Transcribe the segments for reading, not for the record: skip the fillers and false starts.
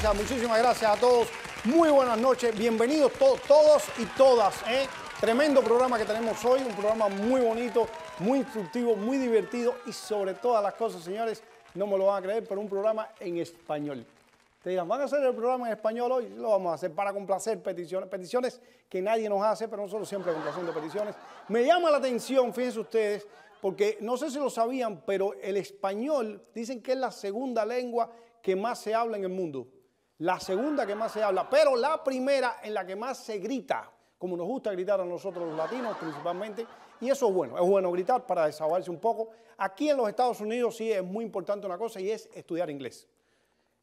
gracias, muchísimas gracias a todos. Muy buenas noches, bienvenidos todos y todas. Tremendo programa que tenemos hoy, un programa muy bonito, muy instructivo, muy divertido y sobre todas las cosas, señores, no me lo van a creer, pero un programa en español. Te dirán, ¿van a hacer el programa en español hoy? Lo vamos a hacer para complacer peticiones que nadie nos hace, pero nosotros siempre complaciendo peticiones. Me llama la atención, fíjense ustedes, porque no sé si lo sabían, pero el español dicen que es la segunda lengua que más se habla en el mundo. La segunda que más se habla, pero la primera en la que más se grita, como nos gusta gritar a nosotros los latinos principalmente, y eso es bueno gritar para desahogarse un poco. Aquí en los Estados Unidos sí es muy importante una cosa y es estudiar inglés.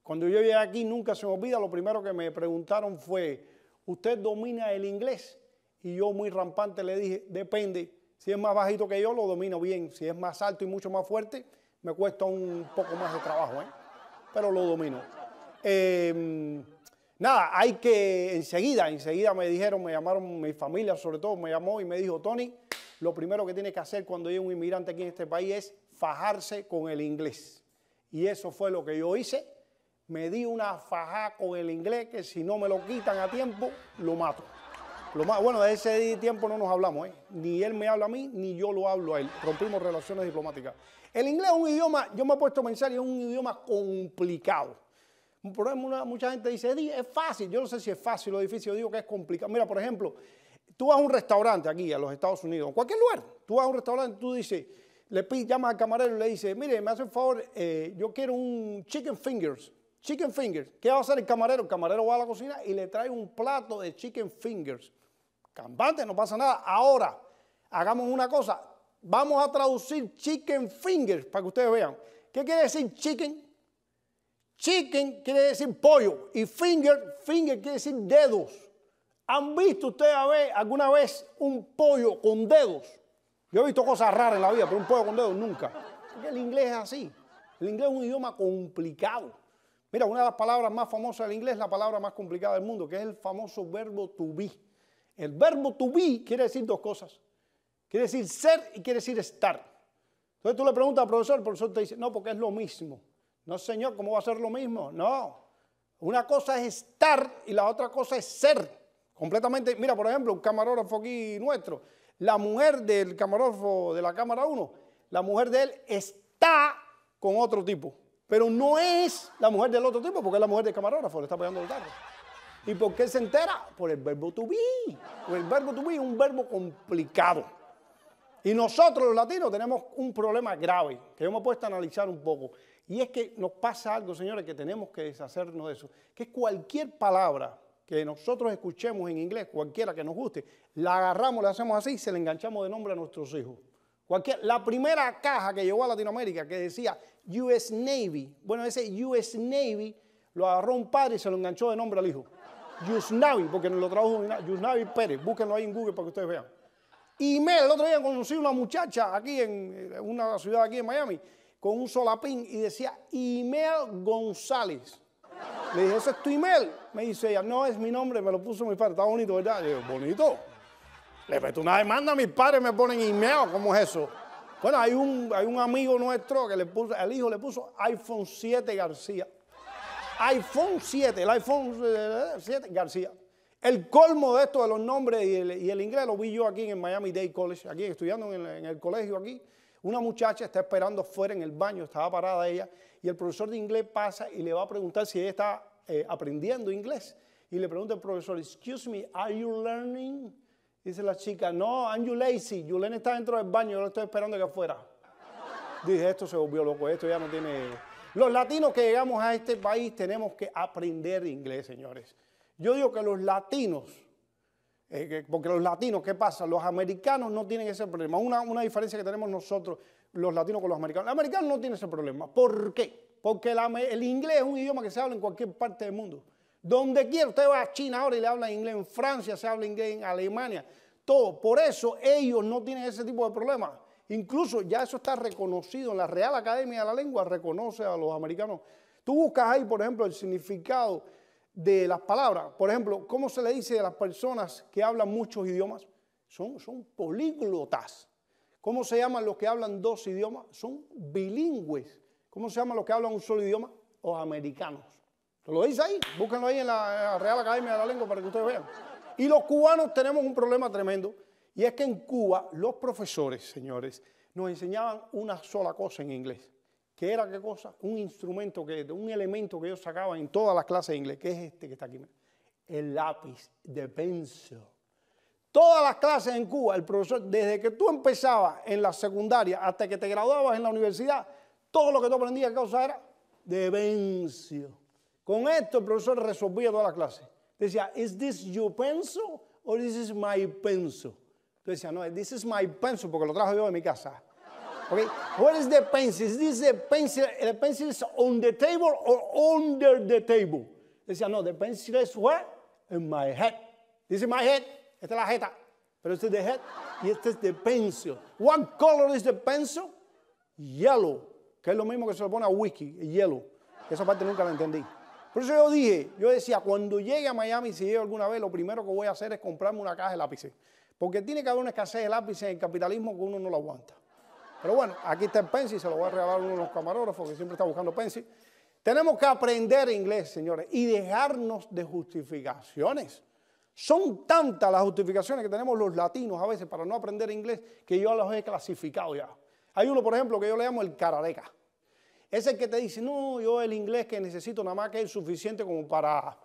Cuando yo llegué aquí nunca se me olvida, lo primero que me preguntaron fue, ¿usted domina el inglés? Y yo muy rampante le dije, depende, si es más bajito que yo lo domino bien, si es más alto y mucho más fuerte, me cuesta un poco más de trabajo, pero lo domino. Nada, hay que enseguida me dijeron, me llamaron mi familia sobre todo, me llamó y me dijo, Tony, lo primero que tienes que hacer cuando llegue un inmigrante aquí en este país es fajarse con el inglés. Y eso fue lo que yo hice, me di una fajada con el inglés que si no me lo quitan a tiempo, lo mato. Bueno, de ese tiempo no nos hablamos, ni él me habla a mí, ni yo lo hablo a él, rompimos relaciones diplomáticas. El inglés es un idioma, yo me he puesto a pensar, es un idioma complicado. Mucha gente dice, es fácil. Yo no sé si es fácil o difícil, yo digo que es complicado. Mira, por ejemplo, tú vas a un restaurante aquí, a los Estados Unidos, en cualquier lugar. Tú vas a un restaurante, tú dices, llamas al camarero y le dices, mire, me hace un favor, yo quiero un chicken fingers. Chicken fingers. ¿Qué va a hacer el camarero? El camarero va a la cocina y le trae un plato de chicken fingers. Campante, no pasa nada. Ahora, hagamos una cosa. Vamos a traducir chicken fingers para que ustedes vean. ¿Qué quiere decir chicken? Chicken quiere decir pollo y finger quiere decir dedos. ¿Han visto ustedes alguna vez un pollo con dedos? Yo he visto cosas raras en la vida, pero un pollo con dedos nunca. Porque el inglés es así. El inglés es un idioma complicado. Mira, una de las palabras más famosas del inglés es la palabra más complicada del mundo, que es el famoso verbo to be. El verbo to be quiere decir dos cosas. Quiere decir ser y quiere decir estar. Entonces tú le preguntas al profesor, el profesor te dice, no, porque es lo mismo. No, señor, ¿cómo va a ser lo mismo? No. Una cosa es estar y la otra cosa es ser. Completamente. Mira, por ejemplo, un camarógrafo aquí nuestro. La mujer del camarógrafo de la cámara 1, la mujer de él está con otro tipo. Pero no es la mujer del otro tipo porque es la mujer del camarógrafo, le está pegando el tarro. ¿Y por qué se entera? Por el verbo to be. El verbo to be es un verbo complicado. Y nosotros los latinos tenemos un problema grave, que yo me he puesto a analizar un poco. Y es que nos pasa algo, señores, que tenemos que deshacernos de eso. Que cualquier palabra que nosotros escuchemos en inglés, cualquiera que nos guste, la agarramos, la hacemos así y se la enganchamos de nombre a nuestros hijos. La primera caja que llegó a Latinoamérica que decía US Navy, bueno, ese US Navy lo agarró un padre y se lo enganchó de nombre al hijo. US Navy, porque nos lo tradujo US Navy Pérez. Búsquenlo ahí en Google para que ustedes vean. Y el otro día conocí una muchacha aquí en una ciudad aquí en Miami, con un solapín y decía Email González. Le dije, ¿eso es tu email? Me dice ella, no, es mi nombre, me lo puso mi padre. Está bonito, ¿verdad? Le dije, bonito. Le meto una demanda a mis padres, me ponen email, ¿cómo es eso? Bueno, hay un amigo nuestro que le puso, el hijo le puso iPhone 7 García. iPhone 7, el iPhone 7 García. El colmo de esto de los nombres y el inglés lo vi yo aquí en el Miami-Dade College, aquí estudiando en el colegio aquí. Una muchacha está esperando fuera en el baño, estaba parada ella, y el profesor de inglés pasa y le va a preguntar si ella está aprendiendo inglés. Y le pregunta el profesor, excuse me, are you learning? Dice la chica, no, I'm you lazy, Yulene está dentro del baño, yo lo estoy esperando que afuera. Dije, esto se volvió loco, esto ya no tiene... Los latinos que llegamos a este país tenemos que aprender inglés, señores. Yo digo que los latinos... porque los latinos, ¿qué pasa? Los americanos no tienen ese problema. Una diferencia que tenemos nosotros, los latinos con los americanos. Los americanos no tienen ese problema. ¿Por qué? Porque el inglés es un idioma que se habla en cualquier parte del mundo. Donde quiera. Usted va a China ahora y le habla inglés. En Francia se habla inglés, en Alemania. Todo. Por eso ellos no tienen ese tipo de problemas. Incluso ya eso está reconocido. En la Real Academia de la Lengua reconoce a los americanos. Tú buscas ahí, por ejemplo, el significado de las palabras. Por ejemplo, ¿cómo se le dice de las personas que hablan muchos idiomas? Son políglotas. ¿Cómo se llaman los que hablan dos idiomas? Son bilingües. ¿Cómo se llaman los que hablan un solo idioma? Los americanos. Lo dice ahí, búsquenlo ahí en la Real Academia de la Lengua para que ustedes vean. Y los cubanos tenemos un problema tremendo, y es que en Cuba los profesores, señores, nos enseñaban una sola cosa en inglés. ¿Qué era qué cosa? Un instrumento, un elemento que ellos sacaban en todas las clases de inglés, que es este que está aquí. El lápiz de pencil. Todas las clases en Cuba, el profesor, desde que tú empezabas en la secundaria hasta que te graduabas en la universidad, todo lo que tú aprendías, ¿qué cosa era? De pencil. Con esto el profesor resolvía todas las clases. Decía, ¿is this your pencil or this is my pencil? Entonces decía, no, this is my pencil, porque lo trajo yo de mi casa. Okay. Where is the pencil? Is this the pencil is on the table or under the table? Decía, no, the pencil is where? In my head. This is my head. Esta es la jeta, pero este es the head y este es the pencil. What color is the pencil? Yellow, que es lo mismo que se le pone a whisky, yellow. Esa parte nunca la entendí. Por eso yo dije, yo decía, cuando llegue a Miami, si llego alguna vez, lo primero que voy a hacer es comprarme una caja de lápices. Porque tiene que haber una escasez de lápices en el capitalismo que uno no lo aguanta. Pero bueno, aquí está el pencil, se lo voy a regalar uno de los camarógrafos que siempre está buscando pencil. Tenemos que aprender inglés, señores, y dejarnos de justificaciones. Son tantas las justificaciones que tenemos los latinos a veces para no aprender inglés que yo los he clasificado ya. Hay uno, por ejemplo, que yo le llamo el carareca. Es el que te dice, no, yo el inglés que necesito nada más que es suficiente como para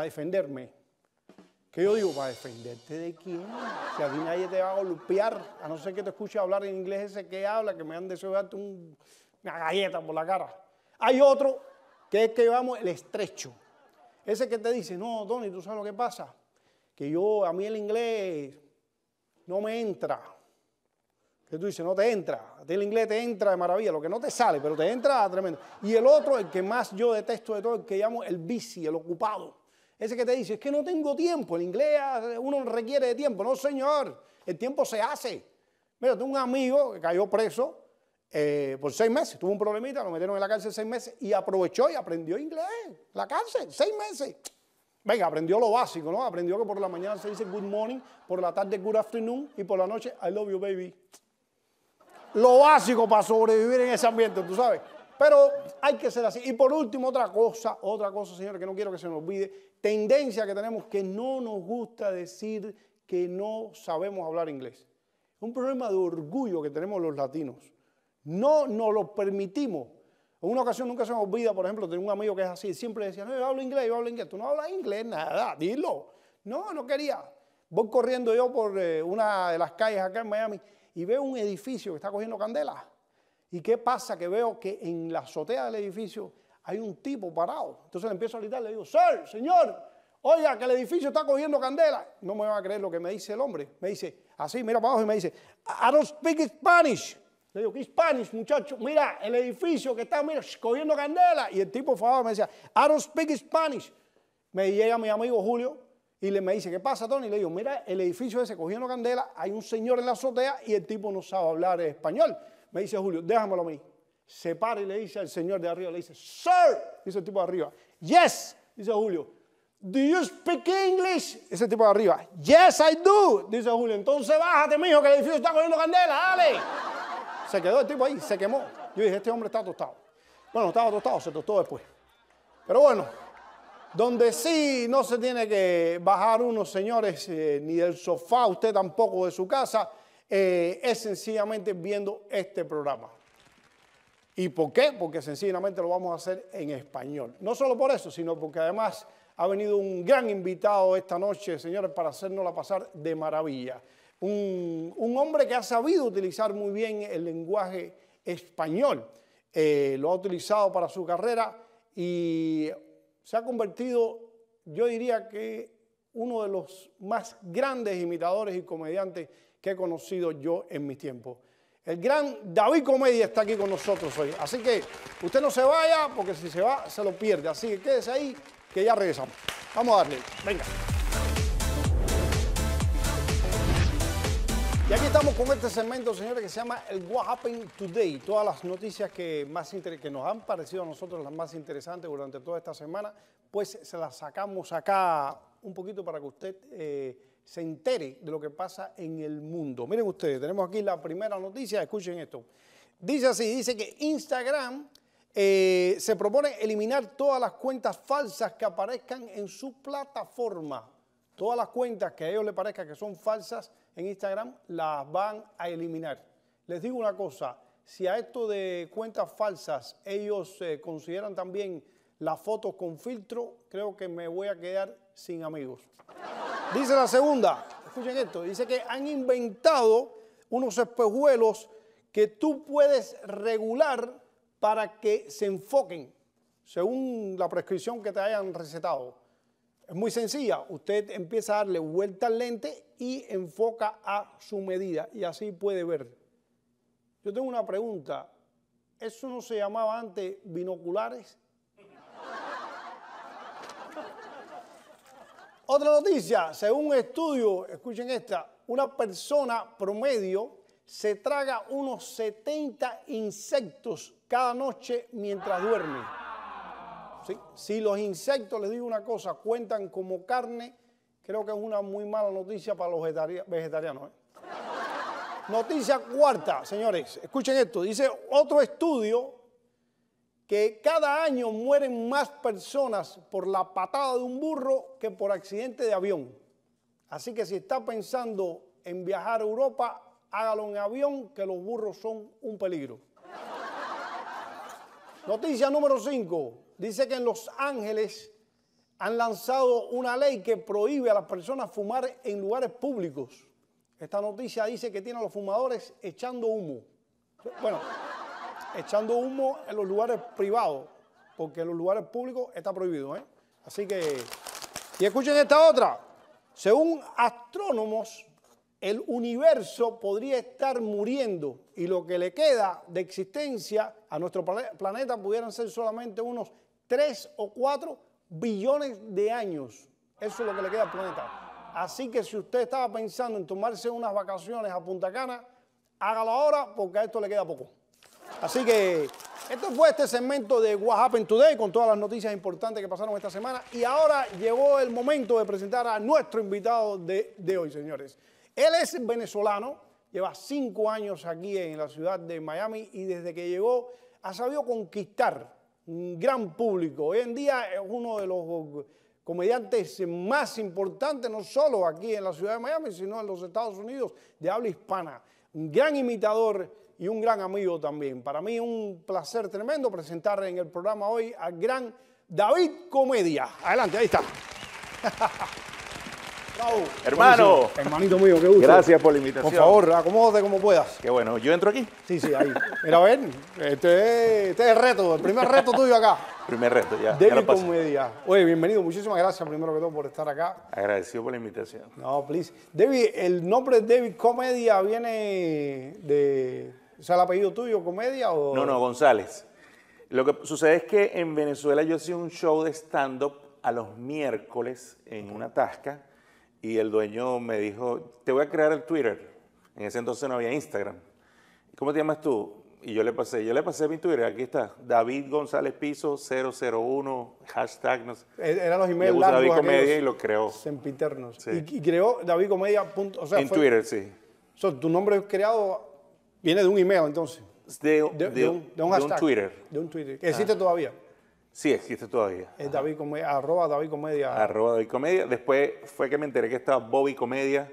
defenderme. ¿Qué yo digo? ¿Para defenderte de quién? Si a ti nadie te va a golpear, a no ser que te escuche hablar en inglés ese que habla, que me han deseado darte una galleta por la cara. Hay otro que es que llamamos el estrecho. Ese que te dice, no, Tony, ¿tú sabes lo que pasa? Que a mí el inglés no me entra. Que tú dices, no te entra. A ti el inglés te entra de maravilla. Lo que no te sale, pero te entra tremendo. Y el otro, el que más yo detesto de todo, el que llamo el busy, el ocupado. Ese que te dice, es que no tengo tiempo. El inglés uno requiere de tiempo. No, señor. El tiempo se hace. Mira, tengo un amigo que cayó preso por 6 meses. Tuvo un problemita, lo metieron en la cárcel 6 meses y aprovechó y aprendió inglés. La cárcel, 6 meses. Venga, aprendió lo básico, ¿no? Aprendió que por la mañana se dice good morning, por la tarde good afternoon y por la noche I love you, baby. Lo básico para sobrevivir en ese ambiente, tú sabes. Pero hay que ser así. Y por último, otra cosa, señores, que no quiero que se nos olvide. Tendencia que tenemos que no nos gusta decir que no sabemos hablar inglés. Un problema de orgullo que tenemos los latinos. No nos lo permitimos. En una ocasión nunca se me olvida, por ejemplo, tenía un amigo que es así, siempre decía, no, yo hablo inglés. Tú no hablas inglés, nada, dilo. No, no quería. Voy corriendo yo por una de las calles acá en Miami y veo un edificio que está cogiendo candela. ¿Y qué pasa? Que veo que en la azotea del edificio hay un tipo parado. Entonces le empiezo a gritar, le digo, sir, señor, oiga, que el edificio está cogiendo candela. No me van a creer lo que me dice el hombre. Me dice, así, mira para abajo y me dice, I don't speak Spanish. Le digo, ¿qué Spanish, muchacho? Mira, el edificio que está, mira, cogiendo candela. Y el tipo, por favor, me decía, I don't speak Spanish. Me llega mi amigo Julio y me dice, ¿qué pasa, Tony? Le digo, mira, el edificio ese cogiendo candela, hay un señor en la azotea y el tipo no sabe hablar español. Me dice Julio, déjamelo a mí. Se para y le dice al señor de arriba, le dice, sir, dice el tipo de arriba. Yes, dice Julio. Do you speak English? Ese tipo de arriba. Yes, I do, dice Julio. Entonces bájate, mijo, que el edificio está cogiendo candela, dale. Se quedó el tipo ahí, se quemó. Yo dije, este hombre está tostado. Bueno, estaba tostado, se tostó después. Pero bueno, donde sí no se tiene que bajar unos señores, ni del sofá, usted tampoco de su casa, es sencillamente viendo este programa. ¿Y por qué? Porque sencillamente lo vamos a hacer en español. No solo por eso, sino porque además ha venido un gran invitado esta noche, señores, para hacérnosla pasar de maravilla. Un hombre que ha sabido utilizar muy bien el lenguaje español, lo ha utilizado para su carrera y se ha convertido, yo diría que uno de los más grandes imitadores y comediantes que he conocido yo en mi tiempo. El gran David Comedia está aquí con nosotros hoy, así que usted no se vaya porque si se va se lo pierde, así que quédese ahí que ya regresamos. Vamos a darle, venga. Y aquí estamos con este segmento, señores, que se llama el What Happened Today. Todas las noticias que nos han parecido a nosotros las más interesantes durante toda esta semana, pues se las sacamos acá un poquito para que usted se entere de lo que pasa en el mundo. Miren ustedes, tenemos aquí la primera noticia, escuchen esto. Dice así, dice que Instagram Se propone eliminar todas las cuentas falsas que aparezcan en su plataforma. Todas las cuentas que a ellos les parezca que son falsas en Instagram las van a eliminar. Les digo una cosa, si a esto de cuentas falsas ellos consideran también las fotos con filtro, creo que me voy a quedar sin amigos. Dice la segunda, escuchen esto, dice que han inventado unos espejuelos que tú puedes regular para que se enfoquen según la prescripción que te hayan recetado. Es muy sencilla, usted empieza a darle vuelta al lente y enfoca a su medida y así puede ver. Yo tengo una pregunta, ¿eso no se llamaba antes binoculares? Otra noticia, según un estudio, escuchen esta, una persona promedio se traga unos 70 insectos cada noche mientras duerme. ¿Sí? Si los insectos, les digo una cosa, cuentan como carne, creo que es una muy mala noticia para los vegetarianos, ¿eh? Noticia cuarta, señores, escuchen esto, dice otro estudio que cada año mueren más personas por la patada de un burro que por accidente de avión. Así que si está pensando en viajar a Europa, hágalo en avión, que los burros son un peligro. Noticia número 5. Dice que en Los Ángeles han lanzado una ley que prohíbe a las personas fumar en lugares públicos. Esta noticia dice que tiene a los fumadores echando humo. Bueno, echando humo en los lugares privados, porque en los lugares públicos está prohibido, ¿eh? Así que... Y escuchen esta otra. Según astrónomos, el universo podría estar muriendo y lo que le queda de existencia a nuestro planeta pudieran ser solamente unos 3 o 4 billones de años. Eso es lo que le queda al planeta. Así que si usted estaba pensando en tomarse unas vacaciones a Punta Cana, hágalo ahora porque a esto le queda poco. Así que esto fue este segmento de What Happened Today con todas las noticias importantes que pasaron esta semana. Y ahora llegó el momento de presentar a nuestro invitado de hoy, señores. Él es venezolano, lleva 5 años aquí en la ciudad de Miami y desde que llegó ha sabido conquistar un gran público. Hoy en día es uno de los comediantes más importantes, no solo aquí en la ciudad de Miami, sino en los Estados Unidos de habla hispana. Un gran imitador y un gran amigo también. Para mí un placer tremendo presentar en el programa hoy al gran David Comedia. Adelante, ahí está. Bravo. Hermano. Buenísimo. Hermanito mío, qué gusto. Gracias por la invitación. Por favor, acomódate como puedas. Qué bueno, ¿yo entro aquí? Sí, sí, ahí. Mira, a ver, este es el reto, el primer reto tuyo acá. Primer reto, ya. David Comedia. Oye, bienvenido, muchísimas gracias primero que todo por estar acá. Agradecido por la invitación. No, please. David, el nombre de David Comedia viene de... O sea, ¿el apellido tuyo, Comedia o...? No, no, González. Lo que sucede es que en Venezuela yo hacía un show de stand-up a los miércoles en una tasca. Y el dueño me dijo, te voy a crear el Twitter. En ese entonces no había Instagram. ¿Cómo te llamas tú? Y yo le pasé mi Twitter. Aquí está, David González Piso 001, hashtag, no sé. Eran los emails largos. David Comedia y lo creó. Sempiternos. Sí. Y creó David Comedia. O sea, en Twitter, sí. O sea, tu nombre creado viene de un email, entonces. De un hashtag. De un Twitter. De un Twitter. ¿Existe todavía? Sí, existe todavía. Es David Comedia, arroba David Comedia. Arroba David Comedia. Después fue que me enteré que estaba Bobby Comedia.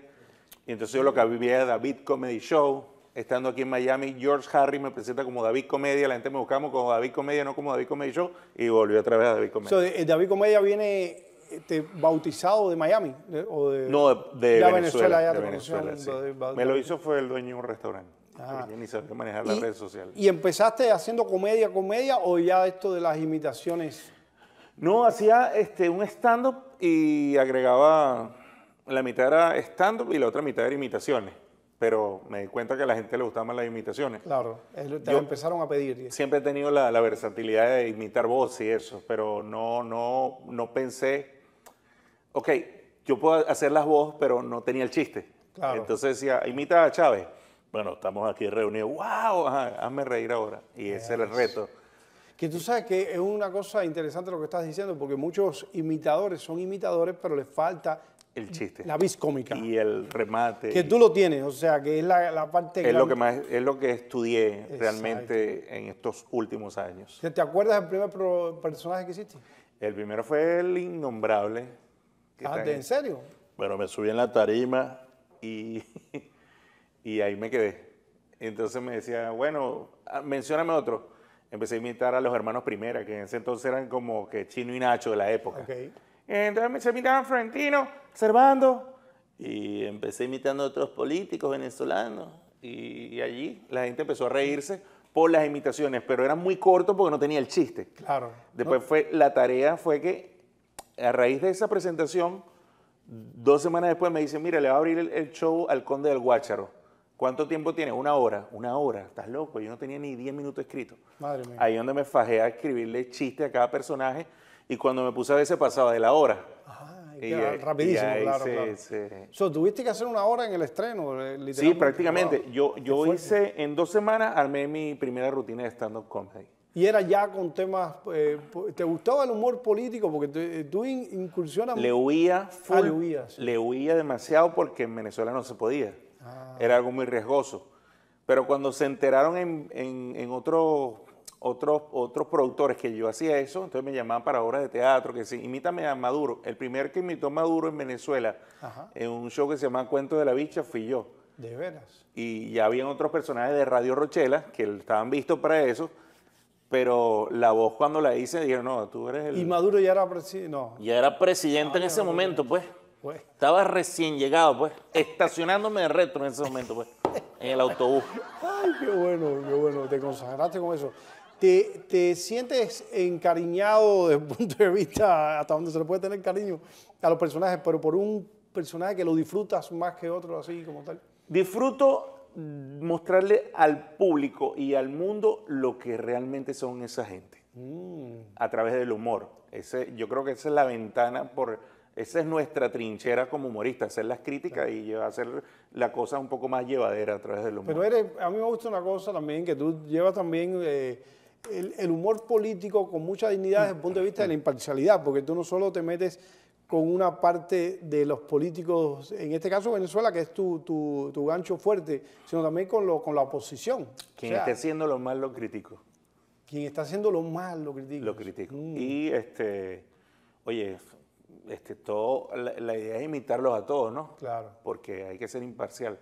Y entonces yo lo cambié a David Comedy Show. Estando aquí en Miami, George Harris me presenta como David Comedia. La gente me buscaba como David Comedia, no como David Comedy Show. Y volvió otra vez a David Comedia. David Comedia viene bautizado de Miami. O de, no, de Venezuela. Ya de Venezuela, sí. Me lo hizo fue el dueño de un restaurante. Ah, ni sabía manejar las redes sociales. ¿Y empezaste haciendo comedia o ya esto de las imitaciones? No, hacía un stand-up y agregaba, la mitad era stand-up y la otra mitad era imitaciones. Pero me di cuenta que a la gente le gustaban las imitaciones. Claro, te empezaron a pedir. Siempre he tenido la versatilidad de imitar voz y eso, pero no pensé, ok, yo puedo hacer las voz, pero no tenía el chiste. Claro. Entonces decía, imita a Chávez. Bueno, estamos aquí reunidos. ¡Wow! Ajá, hazme reír ahora. Y ese es el reto. Que tú sabes que es una cosa interesante lo que estás diciendo, porque muchos imitadores son imitadores, pero les falta el chiste. La vis cómica. Y el remate. Que tú lo tienes, o sea, que es la parte... Es lo que más, es lo que estudié. Exacto. Realmente en estos últimos años. ¿Te acuerdas del primer personaje que hiciste? El primero fue el innombrable. Ah, ¿en serio? Bueno, me subí en la tarima y ahí me quedé. Entonces me decía, bueno, mencióname otro. Empecé a imitar a los hermanos Primera, que en ese entonces eran como que Chino y Nacho de la época. Okay. Entonces me imitaban Florentino, Servando. Y empecé imitando a otros políticos venezolanos. Y allí la gente empezó a reírse por las imitaciones, pero eran muy cortos porque no tenía el chiste. Claro. Después la tarea fue que a raíz de esa presentación, 2 semanas después me dicen, mira, le va a abrir el show al Conde del Guácharo. ¿Cuánto tiempo tiene? 1 hora. 1 hora. Estás loco. Yo no tenía ni 10 minutos escritos. Madre mía. Ahí donde me fajé a escribirle chiste a cada personaje. Y cuando me puse a veces pasaba de la hora. Ajá, y rapidísimo, y claro, claro. So, tuviste que hacer 1 hora en el estreno, literalmente. Sí, prácticamente. Wow. Yo hice, en 2 semanas, armé mi primera rutina de stand-up comedy. Y era ya con temas, ¿te gustaba el humor político? Porque tú incursionas... Le huía full. Ah, le huía, sí. Le huía demasiado porque en Venezuela no se podía. Ah. Era algo muy riesgoso. Pero cuando se enteraron en otros productores que yo hacía eso, entonces me llamaban para obras de teatro, que sí, imítame a Maduro. El primer que imitó a Maduro en Venezuela, ajá, en un show que se llama Cuento de la Bicha, fui yo. ¿De veras? Y ya habían otros personajes de Radio Rochela que estaban vistos para eso, pero la voz cuando la hice, dijeron, no, tú eres el... Y Maduro ya era presidente, no. Ya era presidente en ese momento, pues. Estaba recién llegado, pues, estacionándome de retro en ese momento, pues, en el autobús. Ay, qué bueno, qué bueno. Te consagraste con eso. ¿Te sientes encariñado desde el punto de vista hasta donde se le puede tener cariño a los personajes, pero por un personaje que lo disfrutas más que otro, así como tal? Disfruto mostrarle al público y al mundo lo que realmente son esa gente, a través del humor. Yo creo que esa es la ventana, esa es nuestra trinchera como humorista, hacer las críticas, claro, y hacer la cosa un poco más llevadera a través del humor. Pero a mí me gusta una cosa también, que tú llevas también... El humor político con mucha dignidad desde el punto de vista de la imparcialidad, porque tú no solo te metes con una parte de los políticos, en este caso Venezuela, que es tu gancho fuerte, sino también con la oposición. Quien esté haciendo lo mal lo critico. Quien está haciendo lo mal lo critico. Lo critico. Y, oye, la idea es imitarlos a todos, ¿no? Claro. Porque hay que ser imparcial.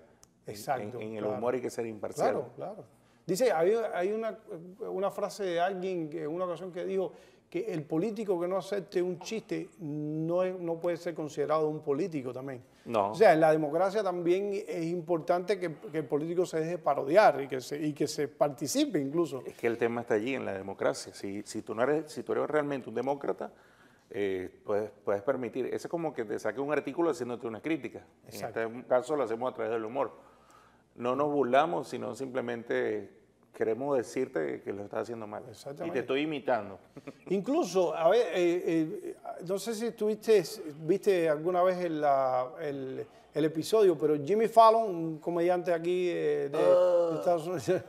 Exacto. En el humor hay que ser imparcial. Claro, claro. Dice, hay una frase de alguien en una ocasión que dijo que el político que no acepte un chiste no puede ser considerado un político también. No. O sea, en la democracia también es importante que el político se deje parodiar y que se participe incluso. Es que el tema está allí, en la democracia. Si tú eres realmente un demócrata, puedes permitir. Eso es como que te saque un artículo haciéndote una crítica. Exacto. En este caso lo hacemos a través del humor. No nos burlamos, sino simplemente queremos decirte que lo estás haciendo mal. Exactamente. Y te estoy imitando. Incluso, a ver, no sé si viste alguna vez el episodio, pero Jimmy Fallon, un comediante aquí de Estados Unidos,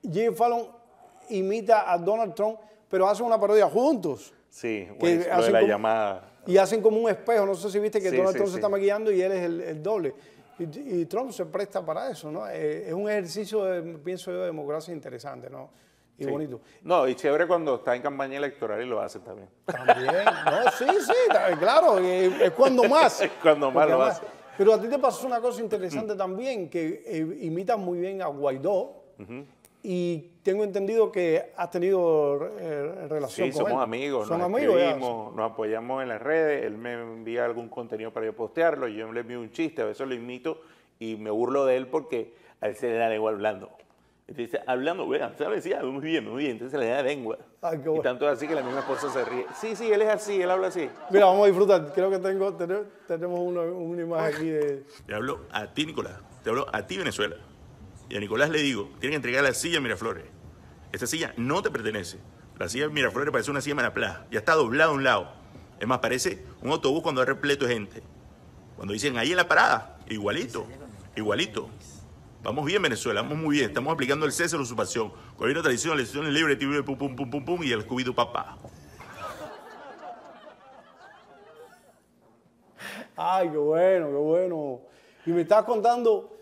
Jimmy Fallon imita a Donald Trump, pero hacen una parodia juntos. Sí, bueno, lo de la llamada. Y hacen como un espejo, no sé si viste que sí, Donald Trump se está maquillando y él es el doble. Y Trump se presta para eso, ¿no? Es un ejercicio, pienso yo, de democracia interesante, ¿no? Y sí, bonito. No, y chévere cuando está en campaña electoral y lo hace también. También, no, sí, claro, es cuando más. Es cuando más lo hace. Pero a ti te pasó una cosa interesante también, que imitas muy bien a Guaidó, y tengo entendido que has tenido relación con él. Sí, somos amigos, nos apoyamos en las redes, él me envía algún contenido para yo postearlo, yo le envío un chiste, a veces lo imito y me burlo de él porque a él se le da lengua hablando. Entonces dice, hablando, bueno, ¿sabes? Sí, muy bien, muy bien, entonces se le da lengua. Ah, y tanto es así que la misma esposa se ríe. Sí, él es así, él habla así. Mira, vamos a disfrutar, creo que tenemos una imagen aquí de... Te hablo a ti, Nicolás, te hablo a ti, Venezuela. Y a Nicolás le digo, tienen que entregar la silla a Miraflores. Esta silla no te pertenece. La silla de Miraflores parece una silla de Manaplá. Ya está doblada a un lado. Es más, parece un autobús cuando hay repleto de gente. Cuando dicen, ahí en la parada, igualito, igualito. Vamos bien, Venezuela, vamos muy bien. Estamos aplicando el cese de la usurpación. Gobierno de tradición, elecciones libres, libre, pum, pum, pum, pum, pum, y el cubido papá. Ay, qué bueno, qué bueno. Y me estabas contando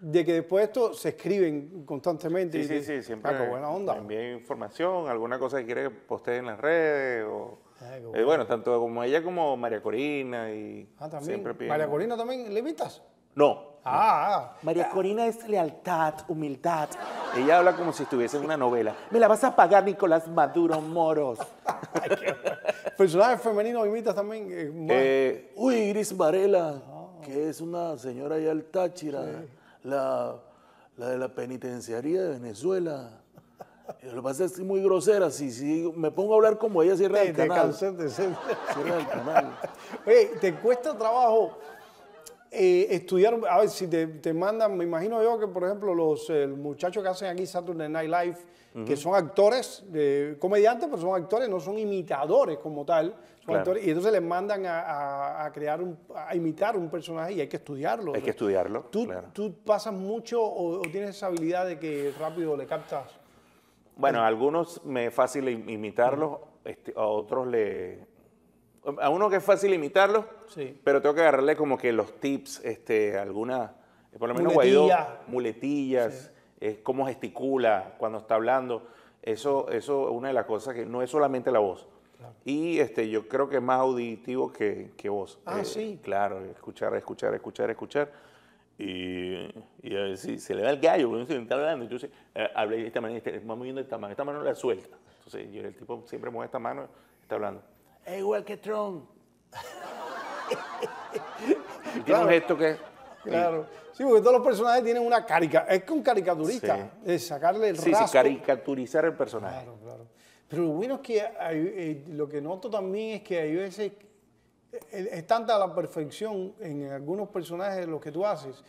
de que después de esto se escriben constantemente. Sí, sí, sí, siempre. Ah, buena onda. Envíen información, alguna cosa que quiere que postee en las redes. O, ay, bueno. Bueno, tanto como ella como María Corina. Y ah, también. Siempre piden. ¿María Corina también le invitas? No. Ah. María Corina es lealtad, humildad. Ella habla como si estuviese en una novela. Me la vas a pagar, Nicolás Maduro Moros. Ay, qué bueno. ¿Personajes femeninos imitas también? Uy, Iris Varela, que es una señora allá del Táchira. Sí. La de la penitenciaría de Venezuela. Lo que pasa es que es muy grosera. Si me pongo a hablar como ella, cierra el canal. Cierra el canal. Oye, ¿te cuesta trabajo estudiar? A ver, si te mandan, me imagino yo que, por ejemplo, los muchachos que hacen aquí Saturday Night Live, que son actores, comediantes, pero son actores, no son imitadores como tal. Claro. Actores, y entonces les mandan a imitar un personaje y hay que estudiarlo. Hay que estudiarlo. ¿Tú, claro, tú pasas mucho o tienes esa habilidad de que rápido le captas? Bueno, a algunos me es fácil imitarlos, a otros a uno que es fácil imitarlos, sí, pero tengo que agarrarle como que los tips, alguna, por lo menos Guaidó, muletillas, sí, cómo gesticula cuando está hablando. Eso es una de las cosas que no es solamente la voz. Claro. Y yo creo que es más auditivo que voz. Ah, sí. Claro, escuchar. Y a ver si se le da el gallo, porque no se está hablando. Entonces, habla de esta manera, va moviendo esta mano la suelta. Entonces, el tipo siempre mueve esta mano, está hablando. Es igual que Trump. Tiene claro, un gesto que... Claro. Sí, porque todos los personajes tienen una caricatura. Es que un caricaturista, sí, es sacarle el rasgo. Sí, caricaturizar el personaje. Claro, claro. Pero lo bueno es que lo que noto también es que hay veces es tanta la perfección en algunos personajes de los que tú haces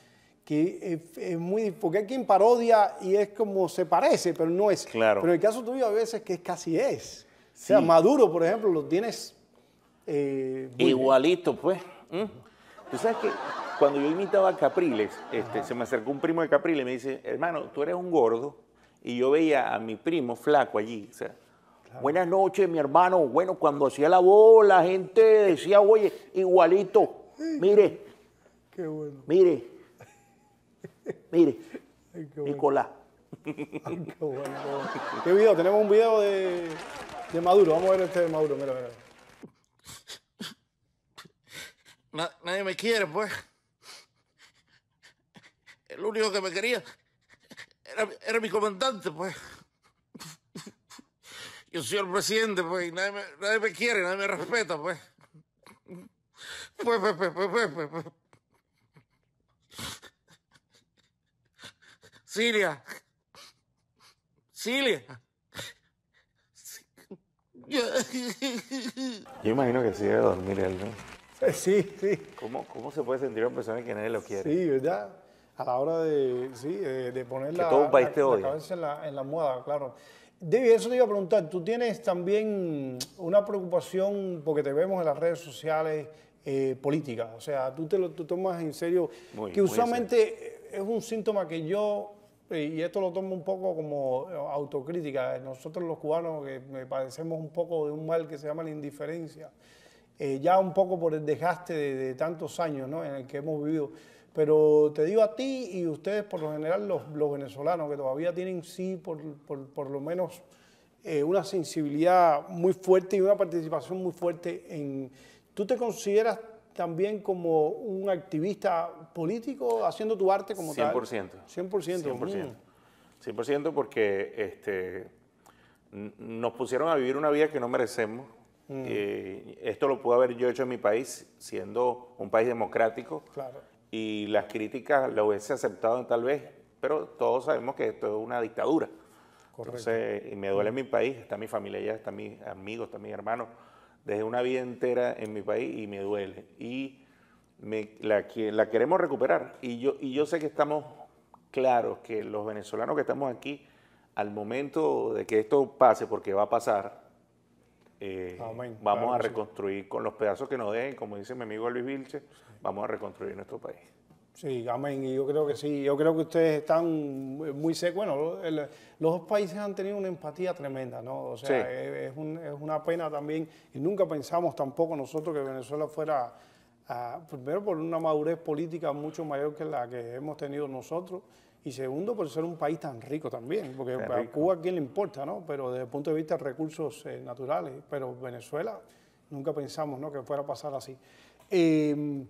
que es muy... Porque hay quien parodia y es como se parece, pero no es. Claro. Pero en el caso tuyo a veces que casi es. Sí. O sea, Maduro, por ejemplo, lo tienes... igualito, pues. ¿Mm? Tú sabes que cuando yo imitaba a Capriles, se me acercó un primo de Capriles y me dice, hermano, tú eres un gordo. Y yo veía a mi primo flaco allí, o sea, claro. Buenas noches, mi hermano. Bueno, cuando hacía la voz, la gente decía, oye, igualito. Mire. Qué bueno. Mire. Mire. Ay, qué bueno. Nicolás. Ay, qué bueno. ¿Qué video? Tenemos un video de Maduro. Vamos a ver de Maduro. Mira, mira. Nadie me quiere, pues. El único que me quería era mi comandante, pues. Yo soy el presidente, pues, y nadie me quiere, nadie me respeta, pues. Pues. Cilia. Yo imagino que sí debe dormir él, ¿no? Sí, sí. ¿Cómo se puede sentir una persona que nadie lo quiere? Sí, ¿verdad? A la hora de poner la cabeza en la almohada, claro. David, eso te iba a preguntar, tú tienes también una preocupación, porque te vemos en las redes sociales, política, o sea, tú te lo tomas en serio, que usualmente es un síntoma que yo, y esto lo tomo un poco como autocrítica, nosotros los cubanos que padecemos un poco de un mal que se llama la indiferencia, ya un poco por el desgaste de tantos años, ¿no?, en el que hemos vivido. Pero te digo a ti y ustedes, por lo general, los venezolanos, que todavía tienen, sí, por lo menos una sensibilidad muy fuerte y una participación muy fuerte en... ¿Tú te consideras también como un activista político haciendo tu arte como 100%, tal? 100%. 100% porque nos pusieron a vivir una vida que no merecemos. Esto lo pude haber yo hecho en mi país, siendo un país democrático. Claro. Y las críticas las hubiese aceptado tal vez, pero todos sabemos que esto es una dictadura. Correcto. Entonces, y me duele mi país, está mi familia allá, están mis amigos, están mis hermanos, desde una vida entera en mi país y me duele. Y la queremos recuperar. Y yo sé que estamos claros que los venezolanos que estamos aquí, al momento de que esto pase, porque va a pasar, vamos a reconstruir con los pedazos que nos dejen, como dice mi amigo Luis Vilche, vamos a reconstruir nuestro país. Sí, amén, y yo creo que sí, yo creo que ustedes están muy secos. Bueno, los dos países han tenido una empatía tremenda, ¿no? O sea, sí, es una pena también, y nunca pensamos tampoco nosotros que Venezuela fuera primero por una madurez política mucho mayor que la que hemos tenido nosotros, y segundo por ser un país tan rico también, porque a Cuba a quién le importa, ¿no? Pero desde el punto de vista de recursos naturales, pero Venezuela nunca pensamos, ¿no?, que fuera a pasar así. Hay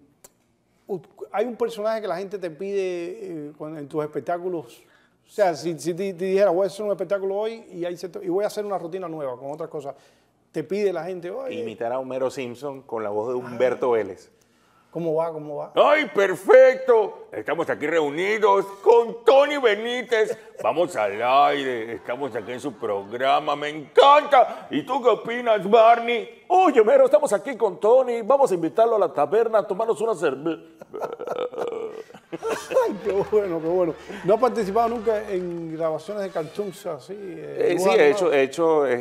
un personaje que la gente te pide en tus espectáculos. O sea, si te dijera, voy a hacer un espectáculo hoy y voy a hacer una rutina nueva con otras cosas, te pide la gente hoy. Imitar a Homero Simpson con la voz de Humberto Vélez. ¿Cómo va? ¿Cómo va? ¡Ay, perfecto! Estamos aquí reunidos con Tony Benítez. Vamos al aire. Estamos aquí en su programa. ¡Me encanta! ¿Y tú qué opinas, Barney? Oye, Homero, estamos aquí con Tony. Vamos a invitarlo a la taberna a tomarnos una cerveza. ¡Ay, qué bueno, qué bueno! ¿No has participado nunca en grabaciones de cartoons así? Sí,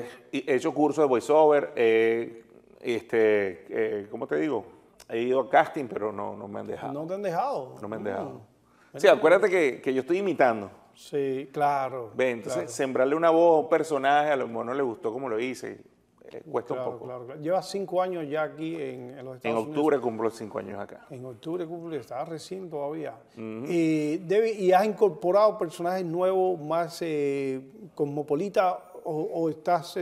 he hecho cursos de voiceover. ¿Cómo te digo? He ido a casting, pero no me han dejado. ¿No te han dejado? No me han dejado. Sí, acuérdate que yo estoy imitando. Sí, claro. Ven, entonces, claro, sembrarle una voz a un personaje, a lo mejor no le gustó como lo hice. Cuesta un poco. Claro, claro. Llevas 5 años ya aquí en los Estados Unidos. En octubre cumplo 5 años acá. En octubre cumplo, estaba recién todavía. ¿Y has incorporado personajes nuevos, más cosmopolitas, o estás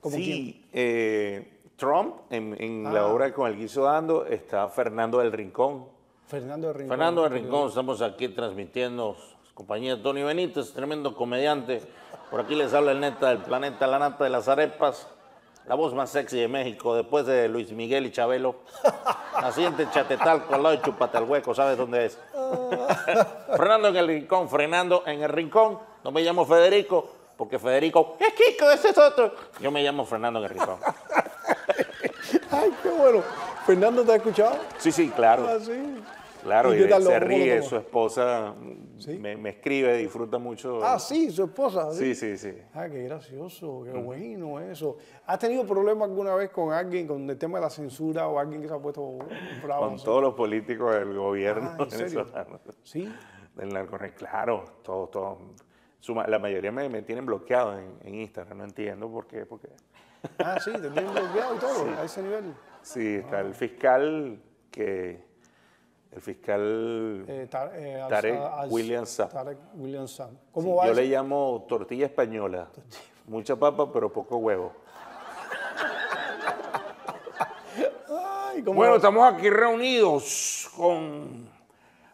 como sí, quién? Trump, en la obra con el guiso dando, está Fernando del Rincón. Fernando del Rincón. Fernando del Rincón, estamos aquí transmitiendo, compañía de Tony Benítez, tremendo comediante. Por aquí les habla el neta del planeta, la nata de las arepas, la voz más sexy de México, después de Luis Miguel y Chabelo. Naciente en Chatetalco, al lado de Chupatalhueco, ¿sabes dónde es? Fernando en el Rincón, frenando en el Rincón. No me llamo Federico, porque Federico es Kiko, ese es otro. Yo me llamo Fernando en el Rincón. Ay, qué bueno. ¿Fernando te ha escuchado? Sí, sí, claro. Ah, sí. Claro, y se ríe, su esposa me escribe, disfruta mucho. Ah, sí, su esposa. Sí, sí, sí. Ah, qué gracioso, qué bueno eso. ¿Has tenido problemas alguna vez con alguien, con el tema de la censura o alguien que se ha puesto bravo? Con todos los políticos del gobierno venezolano. ¿Sí? Del narcotráfico, claro, todos. La mayoría me tienen bloqueado en Instagram, no entiendo por qué, porque... Ah, sí, te tienen bloqueado y todo, sí, a ese nivel. Sí, está el fiscal Tarek William Saab. Tarek William Saab. ¿Cómo va? Yo le llamo tortilla española. Mucha papa, pero poco huevo. Ay, bueno, estamos aquí reunidos con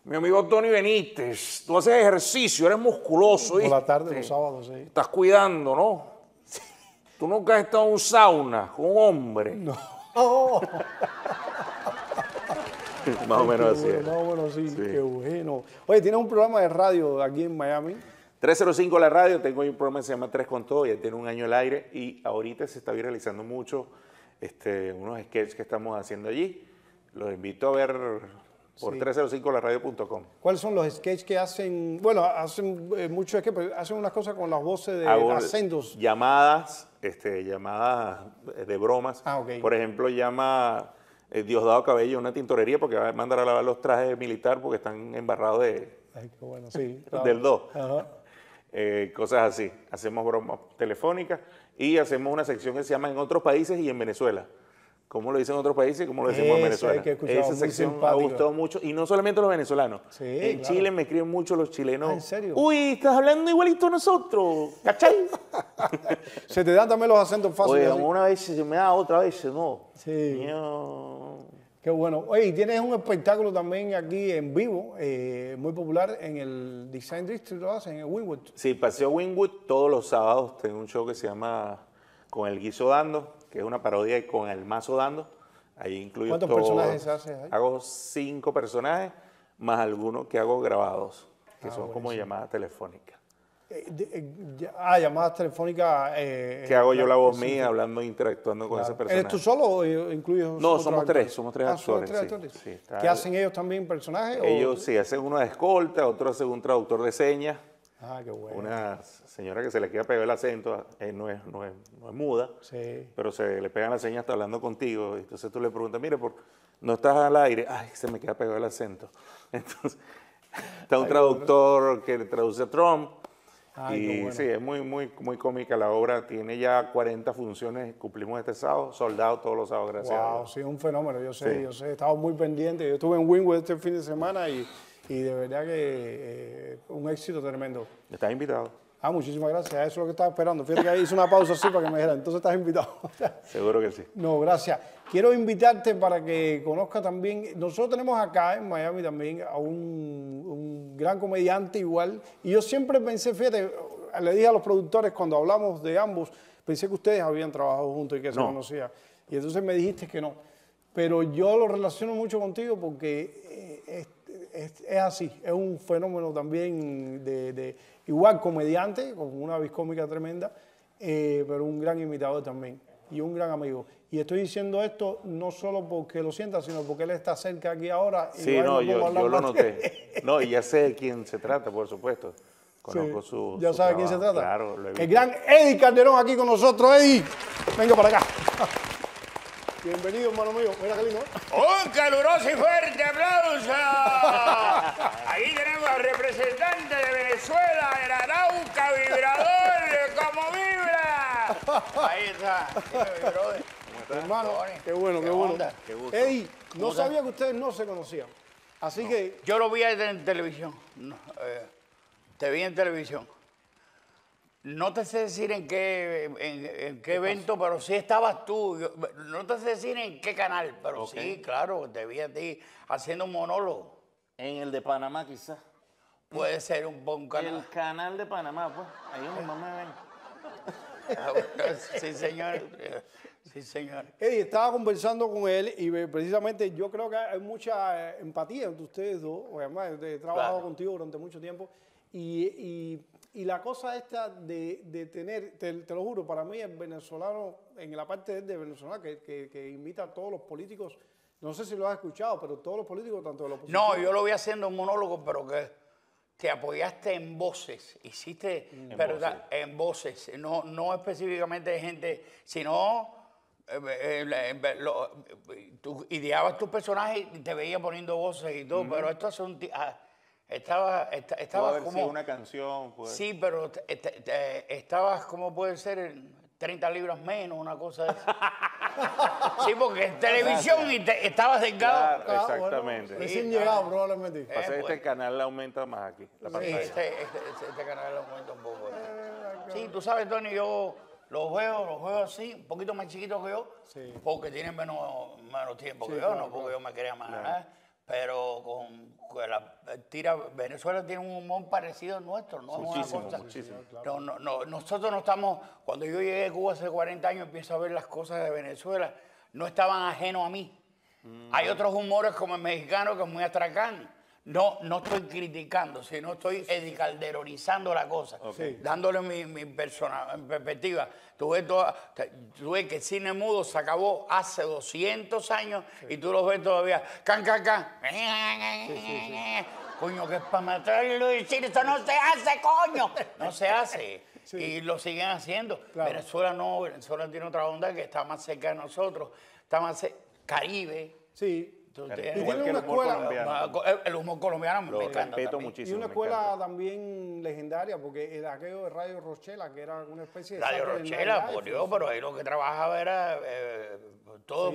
mi amigo Tony Benítez. Tú haces ejercicio, eres musculoso. Por la tarde, los sábados, sí. Estás cuidando, ¿no? ¿Tú nunca has estado en un sauna con un hombre? No. Más o menos así. Más o menos así, qué bueno. Oye, tienes un programa de radio aquí en Miami. 305 la radio, tengo un programa que se llama 3 con todo, ya tiene 1 año al aire y ahorita se está viralizando mucho unos sketches que estamos haciendo allí. Los invito a ver por 305laradio.com. ¿Cuáles son los sketches que hacen? Bueno, hacen muchos sketches, pero hacen unas cosas con las voces de acentos. Llamadas, llamadas de bromas. Ah, okay. Por ejemplo, llama Diosdado Cabello a una tintorería porque va a mandar a lavar los trajes militar porque están embarrados de, ay, qué bueno, sí, claro, del 2. Cosas así. Hacemos bromas telefónicas y hacemos una sección que se llama En otros países y en Venezuela. ¿Cómo lo dicen otros países y cómo lo decimos en Venezuela? Esa sección simpático. Me ha gustado mucho. Y no solamente los venezolanos. Sí, en Chile me escriben mucho los chilenos. ¿En serio? Uy, estás hablando igualito a nosotros. ¿Cachai? Se te dan también los acentos fáciles. Oye, una vez se me da, otra vez no. Sí. Yo... Qué bueno. Oye, tienes un espectáculo también aquí en vivo, muy popular en el Design District, ¿lo hacen? En Wynwood. Sí, paseo Wynwood todos los sábados. Tengo un show que se llama Con el guiso dando, que es una parodia de Con el mazo dando. Ahí incluyo ¿cuántos personajes haces ahí? Hago 5 personajes, más algunos que hago grabados, que son como llamadas telefónicas. Llamadas telefónicas... que hago yo la voz mía, hablando, interactuando con ese personaje. ¿Eres tú solo o incluyes otros? No, somos tres actores. ¿Somos 3 actores? Sí, sí, ¿qué hacen ellos también, personajes? Ellos sí, hacen uno de escolta, otro hace un traductor de señas. Ah, qué bueno. Una señora que se le queda pegado el acento, no es muda, pero se le pegan las señas, está hablando contigo, entonces tú le preguntas, mire, no estás al aire, ay, se me queda pegado el acento. Entonces, está un traductor que traduce a Trump, Ay, y bueno. Sí, es muy cómica la obra, tiene ya 40 funciones, cumplimos este sábado, soldado todos los sábados, gracias. Wow, sí, un fenómeno, yo sé, he estado muy pendiente, yo estuve en Wynwood este fin de semana y de verdad que un éxito tremendo. Estás invitado. Ah, muchísimas gracias, eso es lo que estaba esperando, fíjate que ahí hice una pausa así para que me dijeran, entonces estás invitado. Seguro que sí. No, gracias. Quiero invitarte para que conozca también, nosotros tenemos acá en Miami también a un gran comediante igual, y yo siempre pensé, fíjate, le dije a los productores cuando hablamos de ambos, pensé que ustedes habían trabajado juntos y que se conocían, y entonces me dijiste que no, pero yo lo relaciono mucho contigo porque es así, es un fenómeno también de igual comediante, con una viscómica tremenda, pero un gran imitador también y un gran amigo. Y estoy diciendo esto no solo porque lo sienta, sino porque él está cerca aquí ahora. Y sí, no, yo lo noté. No, y ya sé de quién se trata, por supuesto. Conozco sí, su ¿ya sabe quién se trata? Claro, lo he visto. El gran Eddie Calderón aquí con nosotros. Eddie, venga para acá. Bienvenido, hermano mío. Mira qué lindo. ¡Un caluroso y fuerte aplauso! Ahí tenemos al representante de Venezuela, el Arauca vibrador, como vibra. Ahí está. Hermano, qué bueno, qué bueno. Qué gusto. Eddie, no sabía que ustedes no se conocían. Así no. Que... Yo lo vi en televisión. No, te vi en televisión. No te sé decir en qué evento, pero sí estabas tú. No te sé decir en qué canal, pero sí, claro, te vi a ti haciendo un monólogo. En el de Panamá, quizás. Puede ser un buen canal. El canal de Panamá, pues. Ahí mismo me ven. Sí, señor. Sí, señor. Eddie, estaba conversando con él y precisamente yo creo que hay mucha empatía entre ustedes dos. Además, he trabajado contigo durante mucho tiempo y la cosa esta de tener, te lo juro, para mí el venezolano, en la parte de Venezuela que invita a todos los políticos, no sé si lo has escuchado, pero todos los políticos, tanto de la oposición... No, yo lo voy haciendo un monólogo, pero que te apoyaste en voces, hiciste, ¿verdad? En voces, no específicamente de gente, sino... tú ideabas tus personajes y te veías poniendo voces y todo, pero esto hace un... Estabas como... una canción. Pues. Sí, pero estabas, ¿cómo puede ser? 30 libras menos, una cosa de esa. Sí, porque en televisión y estabas delgado. Claro, exactamente. Recién llegado probablemente. Pasa que este canal la aumenta más aquí, la pantalla. Sí, este canal la aumenta un poco. Sí, tú sabes, Tony, yo los veo así, un poquito más chiquitos que yo, porque tienen menos tiempo que yo, no porque yo me crea más, ¿verdad? Pero con la tira, Venezuela tiene un humor parecido al nuestro, ¿no? Muchísimo, es una cosa, muchísimo. No, nosotros no estamos, cuando yo llegué a Cuba hace 40 años, empiezo a ver las cosas de Venezuela, no estaban ajenos a mí. Hay otros humores como el mexicano que es muy atracán. No estoy criticando, sino estoy calderonizando la cosa, dándole mi perspectiva. Tuve que el cine mudo se acabó hace 200 años y tú lo ves todavía. ¡Can! Coño, que es para matarlo y decir, esto no se hace, coño. No se hace. Y lo siguen haciendo. Claro. Venezuela no, Venezuela tiene otra onda que está más cerca de nosotros. Está más cerca. Caribe. Sí. Entonces, igual que el humor colombiano. El humor colombiano me encanta. Respeto muchísimo. Y una escuela también legendaria, porque el aquello de Radio Rochela, que era una especie de... Radio Rochela, por Dios, pero ahí lo que trabajaba era todo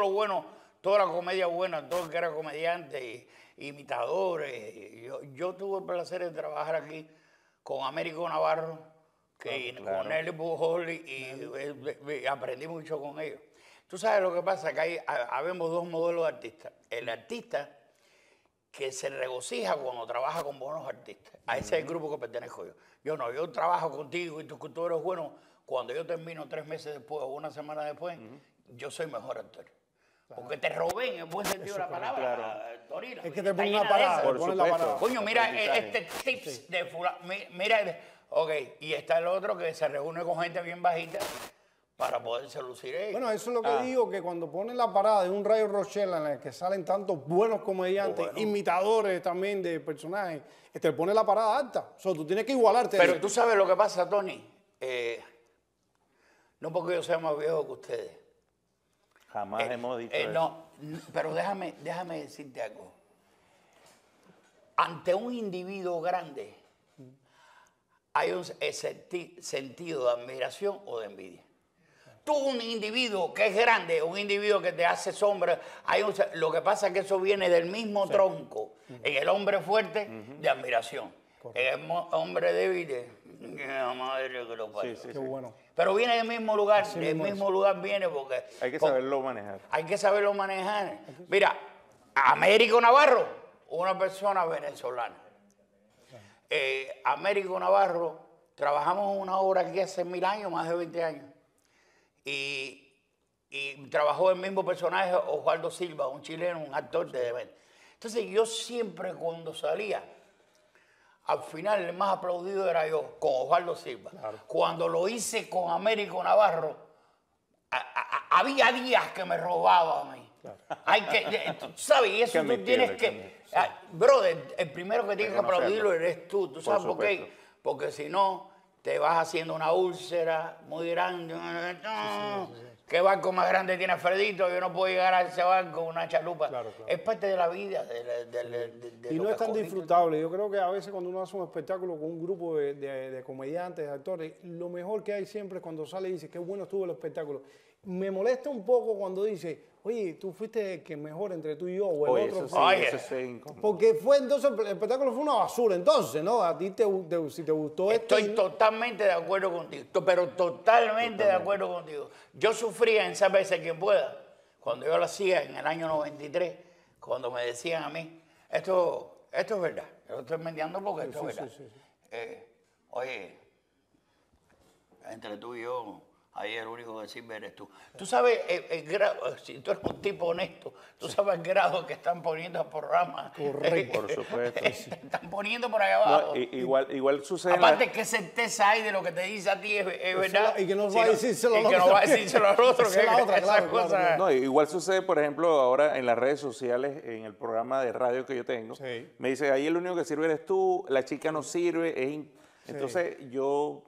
lo bueno, toda la comedia buena, todo el que era comediante, imitadores. Yo tuve el placer de trabajar aquí con Américo Navarro, con Nelly Pujol, y aprendí mucho con ellos. Tú sabes lo que pasa, que hay, habemos dos modelos de artistas. El artista que se regocija cuando trabaja con buenos artistas. A ese es el grupo que pertenezco yo. Yo no, yo trabajo contigo y tú eres bueno. Cuando yo termino 3 meses después o una semana después, yo soy mejor actor. Claro. Porque te robé en el buen sentido de la palabra. Claro. Torino, es que te ponen una palabra. Por supuesto. La palabra. Coño, mira este tips de fulano. Mira, y está el otro que se reúne con gente bien bajita para poderse lucir ahí. Bueno, eso es lo que digo, que cuando ponen la parada de un Radio Rochela en el que salen tantos buenos comediantes, imitadores también de personajes, te pone la parada alta. O sea, tú tienes que igualarte. Pero tú sabes lo que pasa, Tony. No porque yo sea más viejo que ustedes. Jamás hemos dicho eso. No, pero déjame decirte algo. Ante un individuo grande, hay un sentido de admiración o de envidia. Tú, un individuo que es grande, un individuo que te hace sombra, lo que pasa es que eso viene del mismo tronco. En el hombre fuerte, de admiración. En el hombre débil, madre que lo parió. Qué bueno. Pero viene del mismo lugar, viene porque... Hay que saberlo manejar. Hay que saberlo manejar. Mira, Américo Navarro, una persona venezolana. Américo Navarro, trabajamos una obra aquí hace 1000 años, más de 20 años. Y trabajó el mismo personaje, Osvaldo Silva, un chileno, un actor de evento. Entonces yo siempre cuando salía, al final el más aplaudido era yo, con Osvaldo Silva. Claro. Cuando lo hice con Américo Navarro, había días que me robaba a mí. Claro. Hay que, ¿sabes? Y eso tú tienes que... Sí. Brother, el primero que tienes que aplaudirlo eres tú. ¿Tú sabes por qué? Porque si no... te vas haciendo una úlcera muy grande. ¿Qué barco más grande tiene Alfredito? Yo no puedo llegar a ese barco con una chalupa. Claro, claro. Es parte de la vida. Y no es tan disfrutable. Yo creo que a veces cuando uno hace un espectáculo con un grupo de comediantes, de actores, lo mejor que hay siempre es cuando sale y dice, qué bueno estuvo el espectáculo. Me molesta un poco cuando dice, oye, tú fuiste el que mejor entre tú y yo, o el otro. Sí, porque fue entonces, el espectáculo fue una basura, entonces, ¿no? A ti si te gustó esto. Estoy totalmente de acuerdo contigo, pero totalmente de acuerdo contigo. Yo sufría en Sálvese veces quien pueda, cuando yo lo hacía en el año 93, cuando me decían a mí, esto es verdad, yo lo estoy metiendo porque esto es verdad. Oye, entre tú y yo... ahí el único que sirve eres tú. Tú sabes el grado, si tú eres un tipo honesto, tú sabes el grado que están poniendo a programas. Correcto. Por supuesto. Están poniendo por allá abajo. No, igual sucede. Aparte, ¿qué certeza hay de lo que te dice a ti es verdad? Y que no va a decírselo al otro. Y que no va a decírselo al otro. No, igual sucede, por ejemplo, ahora en las redes sociales, en el programa de radio que yo tengo, me dice, ahí el único que sirve eres tú, la chica no sirve. Entonces yo...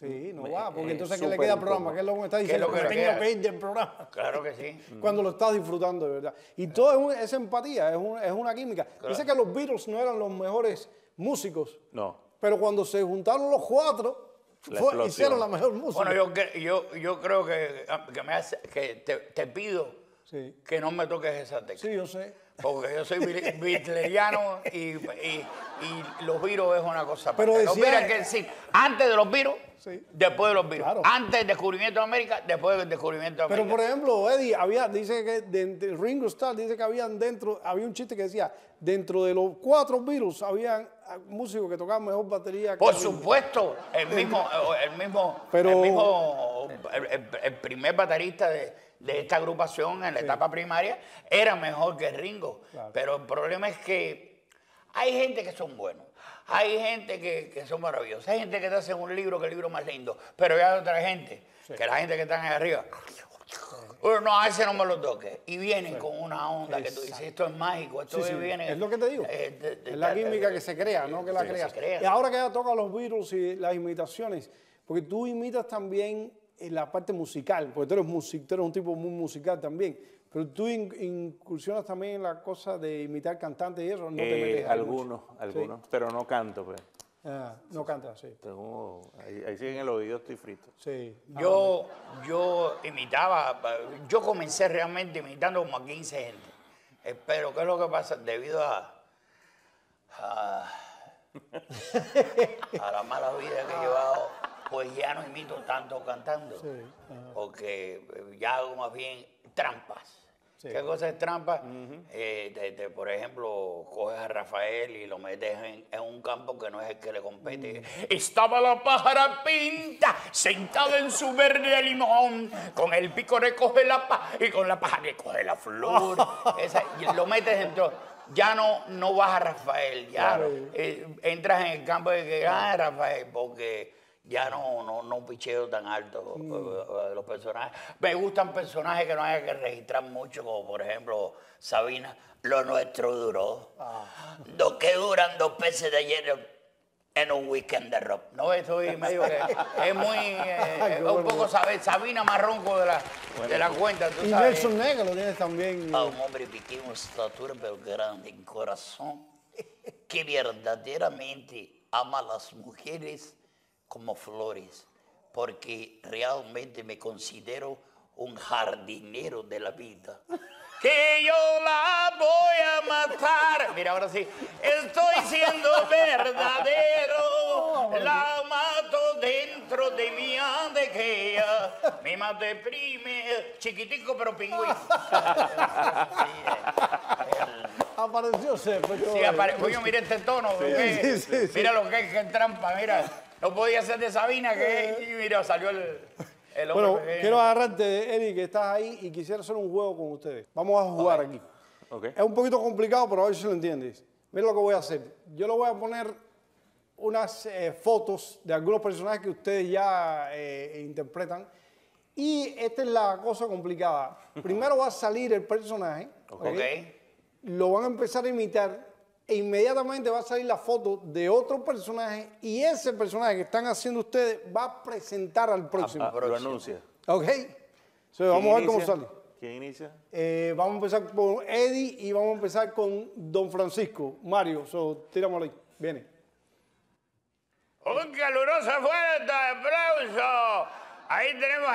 Sí, no va, porque entonces ¿qué le queda al programa? ¿Qué es lo que me está diciendo? Que tenga 20 en programa. Claro que sí. Cuando lo estás disfrutando, de verdad. Y todo es empatía, es una química. Claro. Yo sé que los Beatles no eran los mejores músicos. No. Pero cuando se juntaron los cuatro, hicieron la mejor música. Bueno, yo creo que te pido que no me toques esa tecla. Sí, yo sé. Porque yo soy bitleriano y los virus es una cosa. Pero decía, antes de los virus, después de los virus. Claro. Antes del descubrimiento de América, después del descubrimiento de América. Pero por ejemplo, Eddie, dice que Ringo Starr dice que había un chiste que decía, dentro de los 4 virus habían músicos que tocaban mejor batería. Por supuesto, el primer baterista de esta agrupación en la etapa primaria era mejor que Ringo. Claro. Pero el problema es que hay gente que son buenos, hay gente que son maravillosos, hay gente que te hace un libro, que el libro más lindo, pero hay otra gente, que la gente que están ahí arriba, no, a ese no me lo toque. Y vienen con una onda que tú dices, esto es mágico, esto viene... Es lo que te digo, es la química que se crea, no que la creas. Y ahora que ya toca los Beatles y las imitaciones, porque tú imitas también... en la parte musical, porque tú eres un tipo muy musical también, pero tú incursionas también en la cosa de imitar cantantes y eso, ¿no te metes? Algunos, pero no canto, pues. No cantas, ahí sí en el oído estoy frito. Sí. Yo imitaba, yo comencé realmente imitando como a 15 gente, pero ¿qué es lo que pasa? Debido a la mala vida que he llevado, pues ya no imito tanto cantando, porque ya hago más bien trampas. Sí. ¿Qué cosa es trampa? Por ejemplo, coges a Rafael y lo metes en un campo que no es el que le compete. Estaba la pájara pinta, sentada en su verde limón, con el pico recoge la paja y con la paja recoge la flor. Y lo metes en todo. Ya no vas a Rafael, ya entras en el campo de que Rafael, porque... ya no picheo tan alto los personajes. Me gustan personajes que no haya que registrar mucho, como por ejemplo Sabina. Lo nuestro duró. Lo que duran 2 peces de ayer en un weekend de rock. No, estoy medio que es muy... un poco Sabina Marronco de la cuenta, tú sabes. Y Nelson Negro lo tienes también. A un hombre pequeño, estatura, pero grande en corazón, que verdaderamente ama a las mujeres como flores, porque realmente me considero un jardinero de la vida. Que yo la voy a matar. Mira, ahora sí. Estoy siendo verdadero. La mato dentro de mi antequea. Me mata de prime. Chiquitico, pero pingüino. Apareció Sepo. Sí, apareció. Yo miré este tono. Sí, ¿okay? Sí. Mira lo que es en trampa, mira. No podía ser de Sabina, que mira, salió el hombre. Bueno, quiero agarrarte, Eddie, que estás ahí y quisiera hacer un juego con ustedes. Vamos a jugar aquí. Okay. Es un poquito complicado, pero a ver si lo entiendes. Mira lo que voy a hacer. Yo le voy a poner unas fotos de algunos personajes que ustedes ya interpretan. Y esta es la cosa complicada. Primero va a salir el personaje. Okay. Lo van a empezar a imitar. E inmediatamente va a salir la foto de otro personaje y ese personaje que están haciendo ustedes va a presentar al próximo. Lo anuncia. Ok. So, vamos a ver cómo sale. ¿Quién inicia? Vamos a empezar con Eddie y vamos a empezar con Don Francisco. Mario, tíramelo ahí. Viene. Un caluroso fuerte de aplauso. Ahí tenemos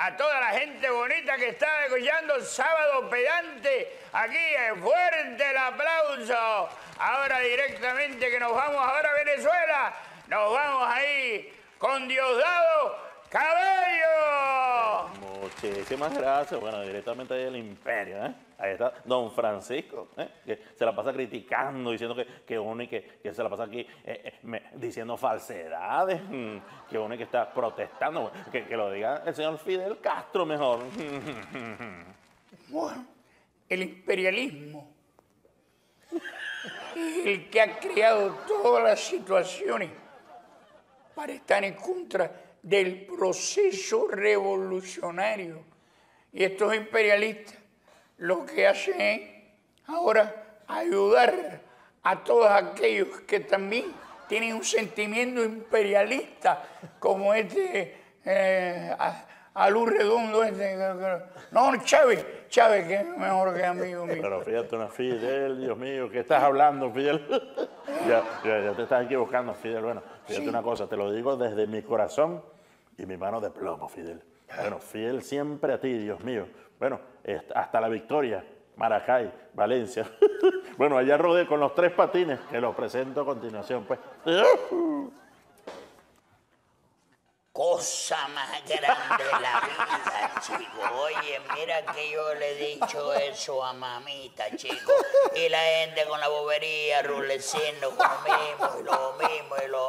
a toda la gente bonita que está escuchando Sábado Pedante. Aquí, fuerte el aplauso. Ahora directamente que nos vamos ahora a Venezuela. Nos vamos ahí con Diosdado Cabello. Muchísimas gracias. Bueno, directamente ahí del Imperio, ¿eh? Ahí está Don Francisco, ¿eh? Que se la pasa criticando, diciendo que uno y que se la pasa aquí diciendo falsedades, que uno y que está protestando, que lo diga el señor Fidel Castro mejor. Bueno, el imperialismo, el que ha creado todas las situaciones para estar en contra del proceso revolucionario. Y estos imperialistas lo que hacen es ahora ayudar a todos aquellos que también tienen un sentimiento imperialista, como este Alú Redondo, este. No, Chávez, que es mejor que amigo mío. Pero fíjate, Fidel, Dios mío, ¿qué estás hablando, Fidel? ya te estás equivocando, Fidel. Bueno, fíjate una cosa, te lo digo desde mi corazón y mi mano de plomo, Fidel. Bueno, fiel siempre a ti, Dios mío. Bueno, hasta La Victoria, Maracay, Valencia. Bueno, allá rodé con los tres patines, que los presento a continuación, pues. Cosa más grande de la vida, chico. Oye, mira que yo le he dicho eso a mamita, chico. Y la gente con la bobería, ruleciendo con lo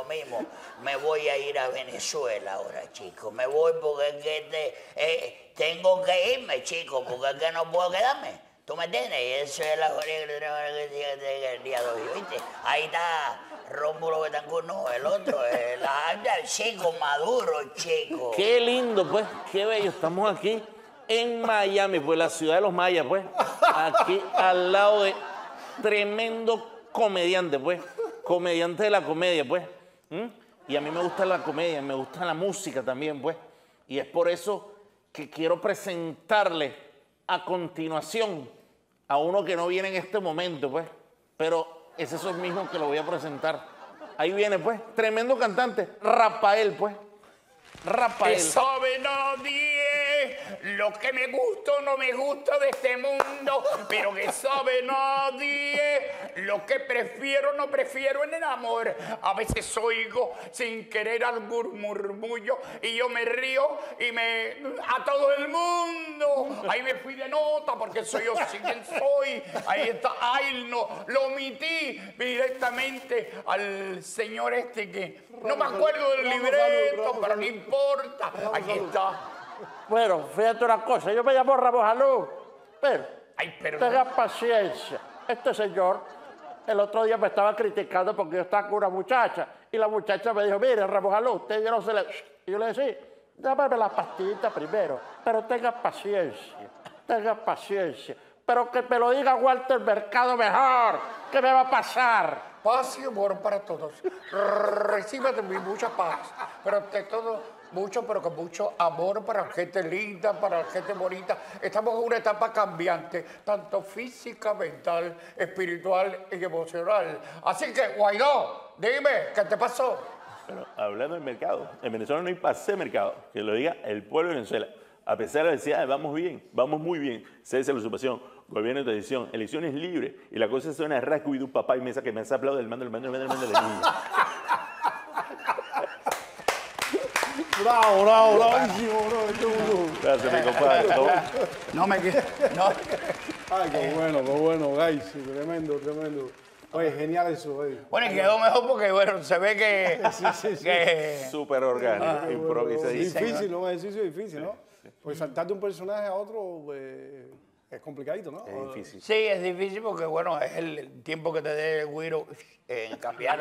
mismo. Me voy a ir a Venezuela ahora, chico. Me voy porque es que tengo que irme, chico, porque es que no puedo quedarme. ¿Tú me entiendes? Y eso es la joya que tengo el día de hoy, ¿viste? Ahí está Rómulo Betancourt, no, el otro, el chico Maduro, chico. Qué lindo, pues, qué bello. Estamos aquí en Miami, pues, la ciudad de los mayas, pues. Aquí al lado de tremendo comediante, pues. Comediante de la comedia, pues. Y a mí me gusta la comedia, me gusta la música también, pues. Y es por eso que quiero presentarle a continuación a uno que no viene en este momento, pues, pero es eso mismo que lo voy a presentar. Ahí viene, pues, tremendo cantante, Rafael, pues. Rafael. Que sabe nadie lo que me gusta o no me gusta de este mundo, pero que sabe nadie lo que prefiero o no prefiero en el amor. A veces oigo sin querer algún murmullo y yo me río y me... a todo el mundo. Ahí me fui de nota porque soy yo quien soy. Ahí está, ay, no, lo omití directamente al señor este que... No me acuerdo del libreto, pero no importa. Aquí está. Bueno, fíjate una cosa. Yo me llamo Ramos Alú. Pero tenga paciencia. Este señor, el otro día me estaba criticando porque yo estaba con una muchacha. Y la muchacha me dijo, mire, Ramos Alú, usted ya no se le... Y yo le decía, dámame la pastillita primero. Pero tenga paciencia. Tenga paciencia. Pero que me lo diga Walter Mercado mejor. ¿Qué me va a pasar? Paz y amor para todos. Recibe de mí mucha paz, pero de todo mucho, pero con mucho amor para gente linda, para gente bonita. Estamos en una etapa cambiante, tanto física, mental, espiritual y emocional. Así que, Guaidó, dime, ¿qué te pasó? Pero hablando del mercado, en Venezuela no hay pasé mercado, que lo diga el pueblo de Venezuela. A pesar de decir, vamos bien, vamos muy bien, cese la usurpación, gobierno de transición, elecciones libres, y la cosa suena a rasco y de un papá y mesa que me hace aplaudir el mando de la niña. Bravo, bravo, bravísimo, bro. Gracias, mi compadre. No me quedo. Ay, qué bueno, guys, tremendo, tremendo. Oye, genial eso, oye. Bueno, y quedó mejor porque, bueno, se ve que... sí. Súper orgánico, improvisadísimo. Difícil, ¿no? Un ejercicio difícil, ¿no? Sí. Pues saltar de un personaje a otro es complicadito, ¿no? Es difícil. Sí, es difícil porque, bueno, es el tiempo que te dé el güiro en cambiar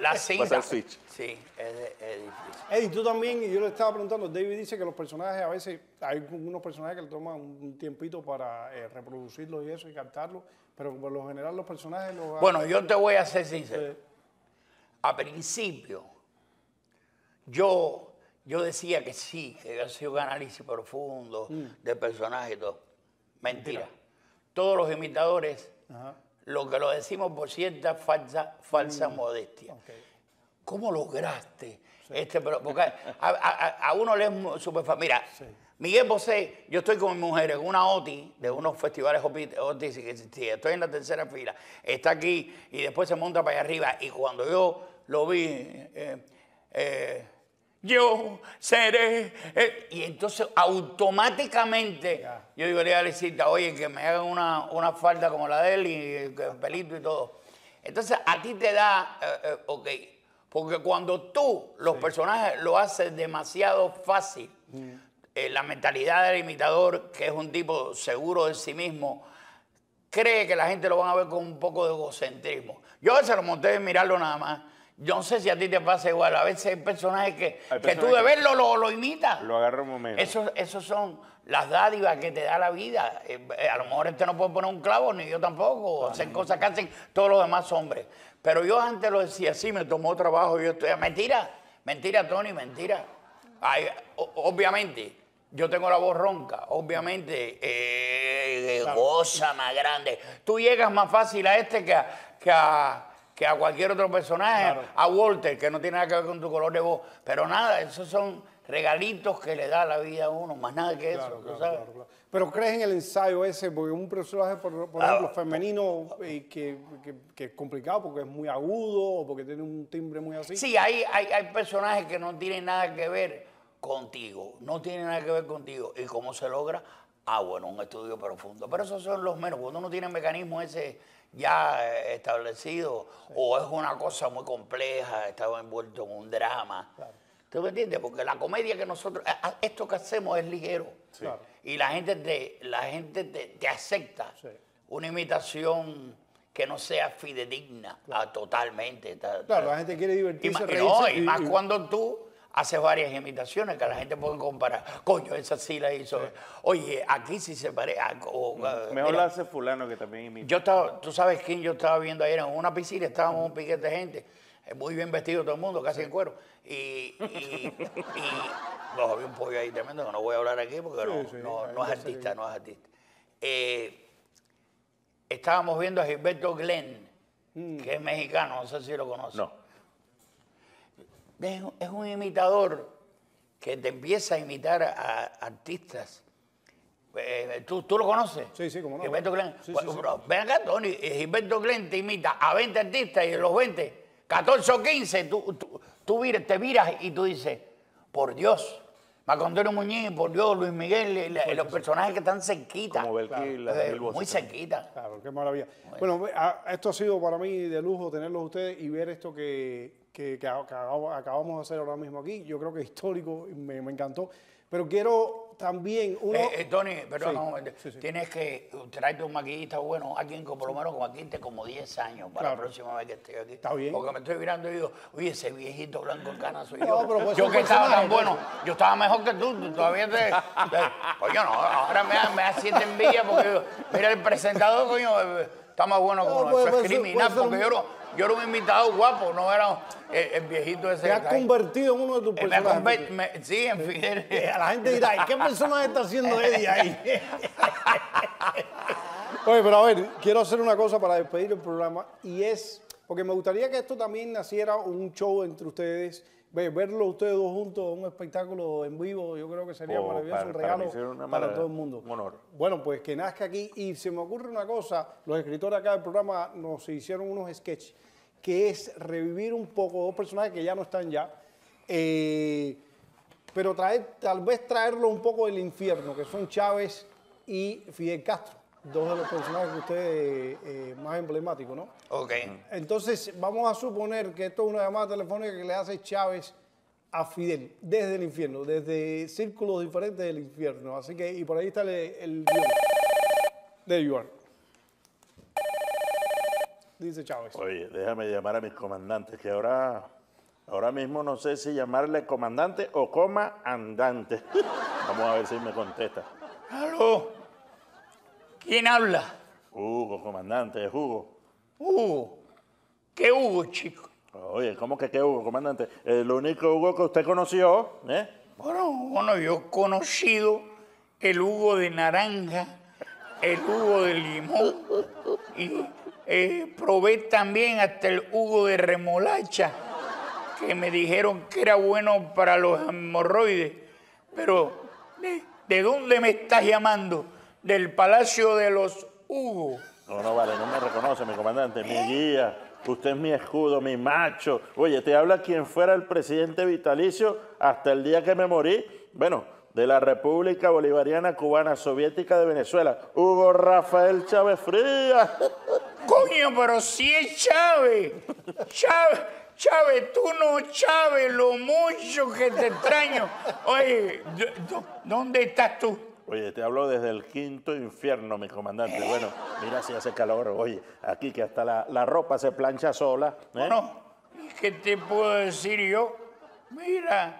la cinta. Pasar switch. Sí, es difícil. Eddie, tú también, yo le estaba preguntando, David dice que los personajes a veces, hay unos personajes que le toman un tiempito para reproducirlos y eso y captarlos. Pero por lo general los personajes... Bueno, yo te voy a ser sincero. A principio, yo decía que sí, que había sido un análisis profundo de personaje y todo. Mentira. Todos los imitadores, lo que lo decimos por cierta falsa modestia. Okay. ¿Cómo lograste este? Porque a uno le es súper fácil. Mira, Miguel Bosé, yo estoy con mi mujer en una OTI de unos festivales OTI que existía. Estoy en la tercera fila. Está aquí y después se monta para allá arriba. Y cuando yo lo vi, yo seré. Y entonces automáticamente yo digo, le voy a decir, oye, que me hagan una falda como la de él y que el pelito y todo. Entonces a ti te da, ok. Porque cuando tú los personajes lo haces demasiado fácil, la mentalidad del imitador, que es un tipo seguro de sí mismo, cree que la gente lo van a ver con un poco de egocentrismo. Yo a veces lo monté de mirarlo nada más. Yo no sé si a ti te pasa igual. A veces hay personajes que tú de verlo lo imitas. Lo agarro un momento. Esos son las dádivas que te da la vida. A lo mejor este no puede poner un clavo, ni yo tampoco. Hacen cosas que hacen todos los demás hombres. Pero yo antes lo decía, sí, me tomó trabajo. Yo estoy... Mentira, mentira, Tony, mentira. Ay, obviamente, yo tengo la voz ronca. Obviamente, goza más grande. Tú llegas más fácil a este que a cualquier otro personaje. Claro. A Walter, que no tiene nada que ver con tu color de voz. Pero nada, esos son regalitos que le da la vida a uno. Más nada que eso, ¿tú sabes? Claro. Pero ¿crees en el ensayo ese? Porque un personaje, por ejemplo, femenino, que es complicado porque es muy agudo o porque tiene un timbre muy así. Sí, hay personajes que no tienen nada que ver contigo. No tiene nada que ver contigo. ¿Y cómo se logra? Bueno, un estudio profundo. Pero esos son los menos. Cuando uno tiene el mecanismo ese ya establecido, o es una cosa muy compleja, está envuelto en un drama. Claro. ¿Tú me entiendes? Porque la comedia que nosotros... Esto que hacemos es ligero. Sí. Y la gente te acepta una imitación que no sea fidedigna totalmente. Claro, la gente quiere divertirse, reírse. Y más cuando tú... haces varias imitaciones que la gente puede comparar. Coño, esa sí la hizo. Sí. Oye, aquí sí se parece. Mejor la hace fulano que también imita. Yo estaba, tú sabes quién yo estaba viendo ayer en una piscina, estábamos un piquete de gente, muy bien vestido todo el mundo, casi en cuero. Y había un pollo ahí tremendo que no voy a hablar aquí porque no es artista, no es artista. Estábamos viendo a Gilberto Glenn, que es mexicano, no sé si lo conoces. No. Es un imitador que te empieza a imitar a artistas. ¿Tú lo conoces? Sí, cómo no. Gilberto Glenn. Sí. Ven acá, Tony. Gilberto Glenn te imita a 20 artistas y de los 20, 14 o 15, tú te viras y tú dices, por Dios, Marco Antonio Muñiz, por Dios, Luis Miguel, los personajes que están cerquita. Como Belkil, muy cerquita. Claro, qué maravilla. Bueno, esto ha sido para mí de lujo tenerlos ustedes y ver esto que acabamos de hacer ahora mismo aquí. Yo creo que es histórico, me encantó. Pero quiero también uno... Tony, perdón, tienes que traerte un maquillista bueno, alguien que por lo menos maquilliste como 10 años para la próxima vez que esté aquí. Está bien. Porque me estoy mirando y digo, oye, ese viejito blanco en cana soy yo. Pero pues yo que estaba tan bueno, yo estaba mejor que tú todavía te... Coño, no, ahora me da cierta envidia porque digo, mira, el presentador, coño, está más bueno como nosotros. Es criminal porque yo no... Yo era un invitado guapo, no era el viejito ese. Te has convertido en uno de tus personajes. Sí, en Fidel. La gente dirá, ¿qué personaje está haciendo Eddie ahí? Oye, pero a ver, quiero hacer una cosa para despedir el programa. Y es, porque me gustaría que esto también naciera un show entre ustedes verlo ustedes dos juntos en un espectáculo en vivo, yo creo que sería maravilloso, un regalo para todo el mundo. Un honor. Bueno, pues que nazca aquí. Y se me ocurre una cosa, los escritores acá del programa nos hicieron unos sketches, que es revivir un poco dos personajes que ya no están ya, pero tal vez traerlo un poco del infierno, que son Chávez y Fidel Castro, dos de los personajes que ustedes más emblemáticos, ¿no? Ok. Entonces, vamos a suponer que esto es una llamada telefónica que le hace Chávez a Fidel, desde el infierno, desde círculos diferentes del infierno. Así que, y por ahí está el guión. There you are. Dice Chávez. Oye, déjame llamar a mis comandantes, que ahora mismo no sé si llamarle comandante o coma andante. Vamos a ver si me contesta. ¡Aló! ¿Quién habla? Hugo, comandante, es Hugo. ¿Hugo? ¿Qué Hugo, chico? Oye, ¿cómo que qué Hugo, comandante? El único Hugo que usted conoció, ¿eh? Bueno, yo he conocido el Hugo de naranja, el Hugo de limón, y probé también hasta el Hugo de remolacha, que me dijeron que era bueno para los hemorroides. Pero, ¿de dónde me estás llamando? Del Palacio de los Hugo. No, vale, no me reconoce, mi comandante, mi guía. Usted es mi escudo, mi macho. Oye, te habla quien fuera el presidente vitalicio hasta el día que me morí. Bueno, de la República Bolivariana Cubana Soviética de Venezuela, Hugo Rafael Chávez Frías. Coño, pero si es Chávez. Chávez, tú no, Chávez, lo mucho que te extraño. Oye, ¿dónde estás tú? Oye, te hablo desde el quinto infierno, mi comandante. Bueno, mira si hace calor. Oye, aquí que hasta la ropa se plancha sola. Bueno, ¿qué te puedo decir yo? Mira,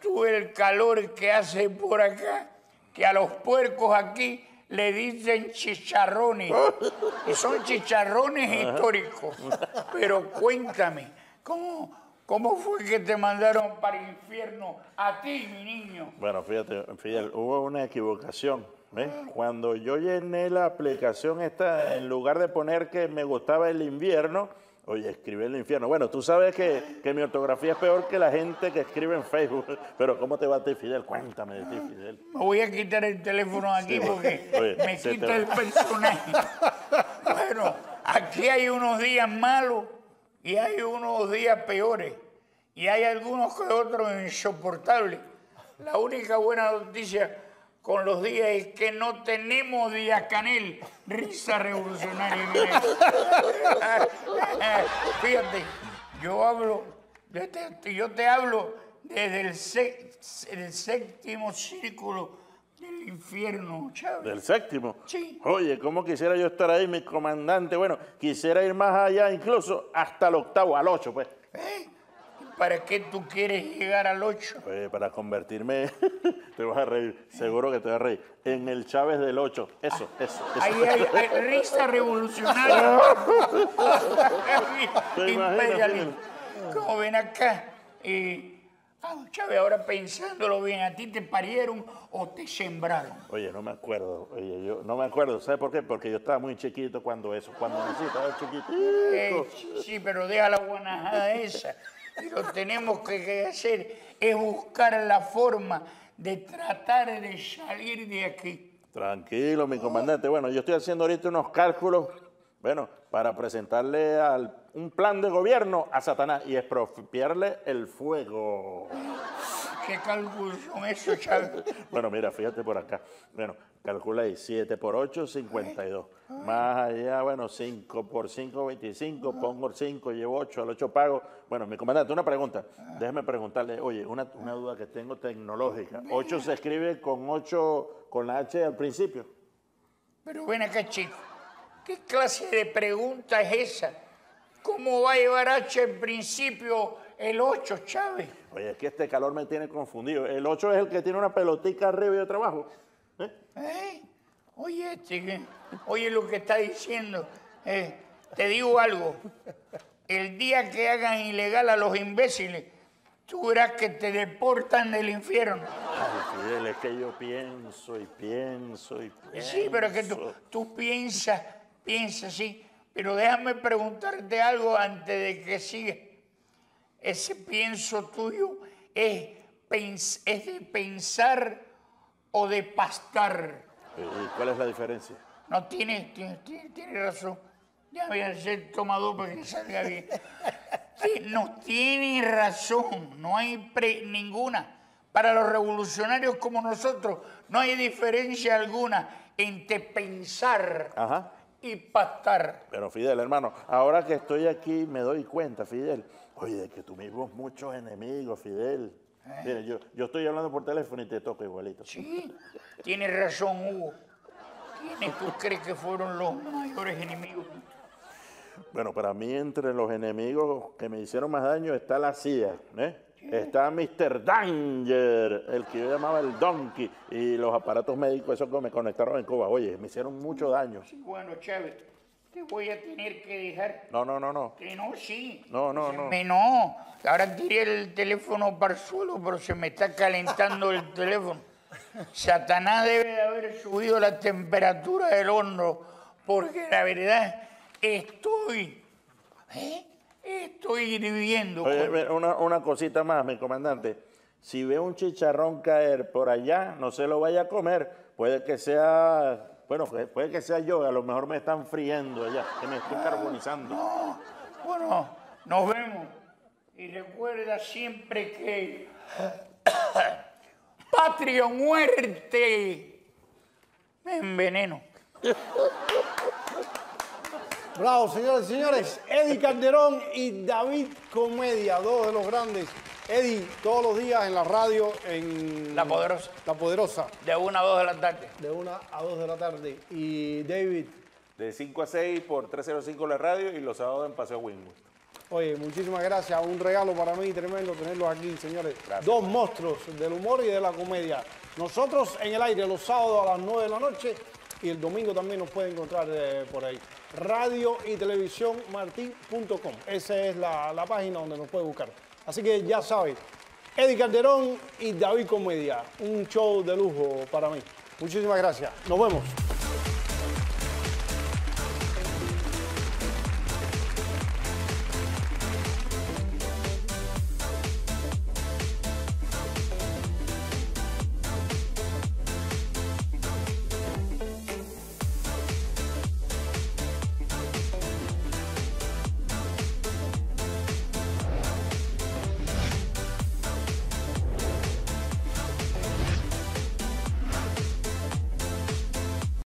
tú el calor que hace por acá, que a los puercos aquí le dicen chicharrones. Y son chicharrones históricos. Pero cuéntame, ¿Cómo fue que te mandaron para el infierno a ti, mi niño? Bueno, fíjate, Fidel, hubo una equivocación. Cuando yo llené la aplicación esta, en lugar de poner que me gustaba el invierno, oye, escribí el infierno. Bueno, tú sabes que mi ortografía es peor que la gente que escribe en Facebook. Pero ¿cómo te va a ti, Fidel? Cuéntame de ti, Fidel. Me voy a quitar el teléfono aquí porque oye, me quita el personaje. Bueno, aquí hay unos días malos. Y hay unos días peores, y hay algunos que otros insoportables. La única buena noticia con los días es que no tenemos Díaz-Canel, risa revolucionaria. Fíjate, yo te hablo desde el séptimo círculo del infierno, Chávez. ¿Del séptimo? Sí. Oye, ¿cómo quisiera yo estar ahí, mi comandante? Bueno, quisiera ir más allá, incluso hasta el octavo, al 8, pues. ¿Para qué tú quieres llegar al 8? Para convertirme, te vas a reír, seguro que te vas a reír, en el Chávez del 8. Eso. Ahí hay risa revolucionaria. Imperialista. Como ven acá, Chávez, ahora pensándolo bien, ¿a ti te parieron o te sembraron? Oye, no me acuerdo. Oye, yo no me acuerdo. ¿Sabes por qué? Porque yo estaba muy chiquito cuando nací, estaba chiquitito. Sí, pero deja la guanajada esa. Y lo tenemos que hacer es buscar la forma de tratar de salir de aquí. Tranquilo, mi comandante. Bueno, yo estoy haciendo ahorita unos cálculos, para presentarle un plan de gobierno a Satanás y expropiarle el fuego. ¿Qué cálculos son esos, Chávez? Bueno, mira, fíjate por acá. Bueno, calcula ahí, 7 por 8, 52. Más allá, 5 por 5, 25. Pongo 5, llevo 8, al 8 pago. Bueno, mi comandante, una pregunta. Déjeme preguntarle, oye, una duda que tengo tecnológica. 8 se escribe con 8, con la H al principio. Pero ven acá, chico. ¿Qué clase de pregunta es esa? ¿Cómo va a llevar H al principio el 8, Chávez? Oye, es que este calor me tiene confundido. El 8 es el que tiene una pelotica arriba y otra abajo. Oye, lo que está diciendo. Te digo algo. El día que hagan ilegal a los imbéciles, tú verás que te deportan del infierno. Ay, Fidel, es que yo pienso. Sí, pero es que tú piensas, sí. Pero déjame preguntarte algo antes de que siga. Ese pienso tuyo es de pensar o de pastar. ¿Y cuál es la diferencia? No, tiene razón. Ya voy a ser tomador para que salga bien. No tiene razón, no hay ninguna. Para los revolucionarios como nosotros no hay diferencia alguna entre pensar, ajá, y pastar. Pero Fidel, hermano, ahora que estoy aquí me doy cuenta, Fidel, oye, que tuvimos muchos enemigos, Fidel. Mira, yo estoy hablando por teléfono y te toco igualito. Sí, tienes razón, Hugo. ¿Quiénes tú crees que fueron los mayores enemigos? Bueno, para mí entre los enemigos que me hicieron más daño está la CIA, ¿eh? Está Mr. Danger, el que yo llamaba el Donkey, y los aparatos médicos, esos que me conectaron en Cuba. Oye, me hicieron mucho daño. Sí, bueno, Chávez, te voy a tener que dejar. No. Que no, sí. No. Ahora tiré el teléfono para el suelo, pero se me está calentando el teléfono. Satanás debe de haber subido la temperatura del horno, porque la verdad estoy... Estoy hirviendo. Oye, una cosita más, mi comandante. Si ve un chicharrón caer por allá, no se lo vaya a comer. Puede que sea... Bueno, puede que sea yo. A lo mejor me están friendo allá, que me estoy carbonizando. No. Bueno, nos vemos. Y recuerda siempre que... patria o muerte, me enveneno. Bravo, señores y señores. Eddie Calderón y David Comedia, dos de los grandes. Eddie, todos los días en la radio en... La Poderosa. La Poderosa. De 1 a 2 de la tarde. De 1 a 2 de la tarde. Y David. De 5 a 6 por 305 la radio y los sábados en Paseo Wynwood. Oye, muchísimas gracias. Un regalo para mí tremendo tenerlos aquí, señores. Gracias. Dos monstruos del humor y de la comedia. Nosotros en el aire los sábados a las 9 de la noche y el domingo también nos pueden encontrar por ahí. Radio y televisión Martí.com. Esa es la página donde nos puede buscar. Así que ya sabes, Eddie Calderón y David Comedia. Un show de lujo para mí. Muchísimas gracias. Nos vemos.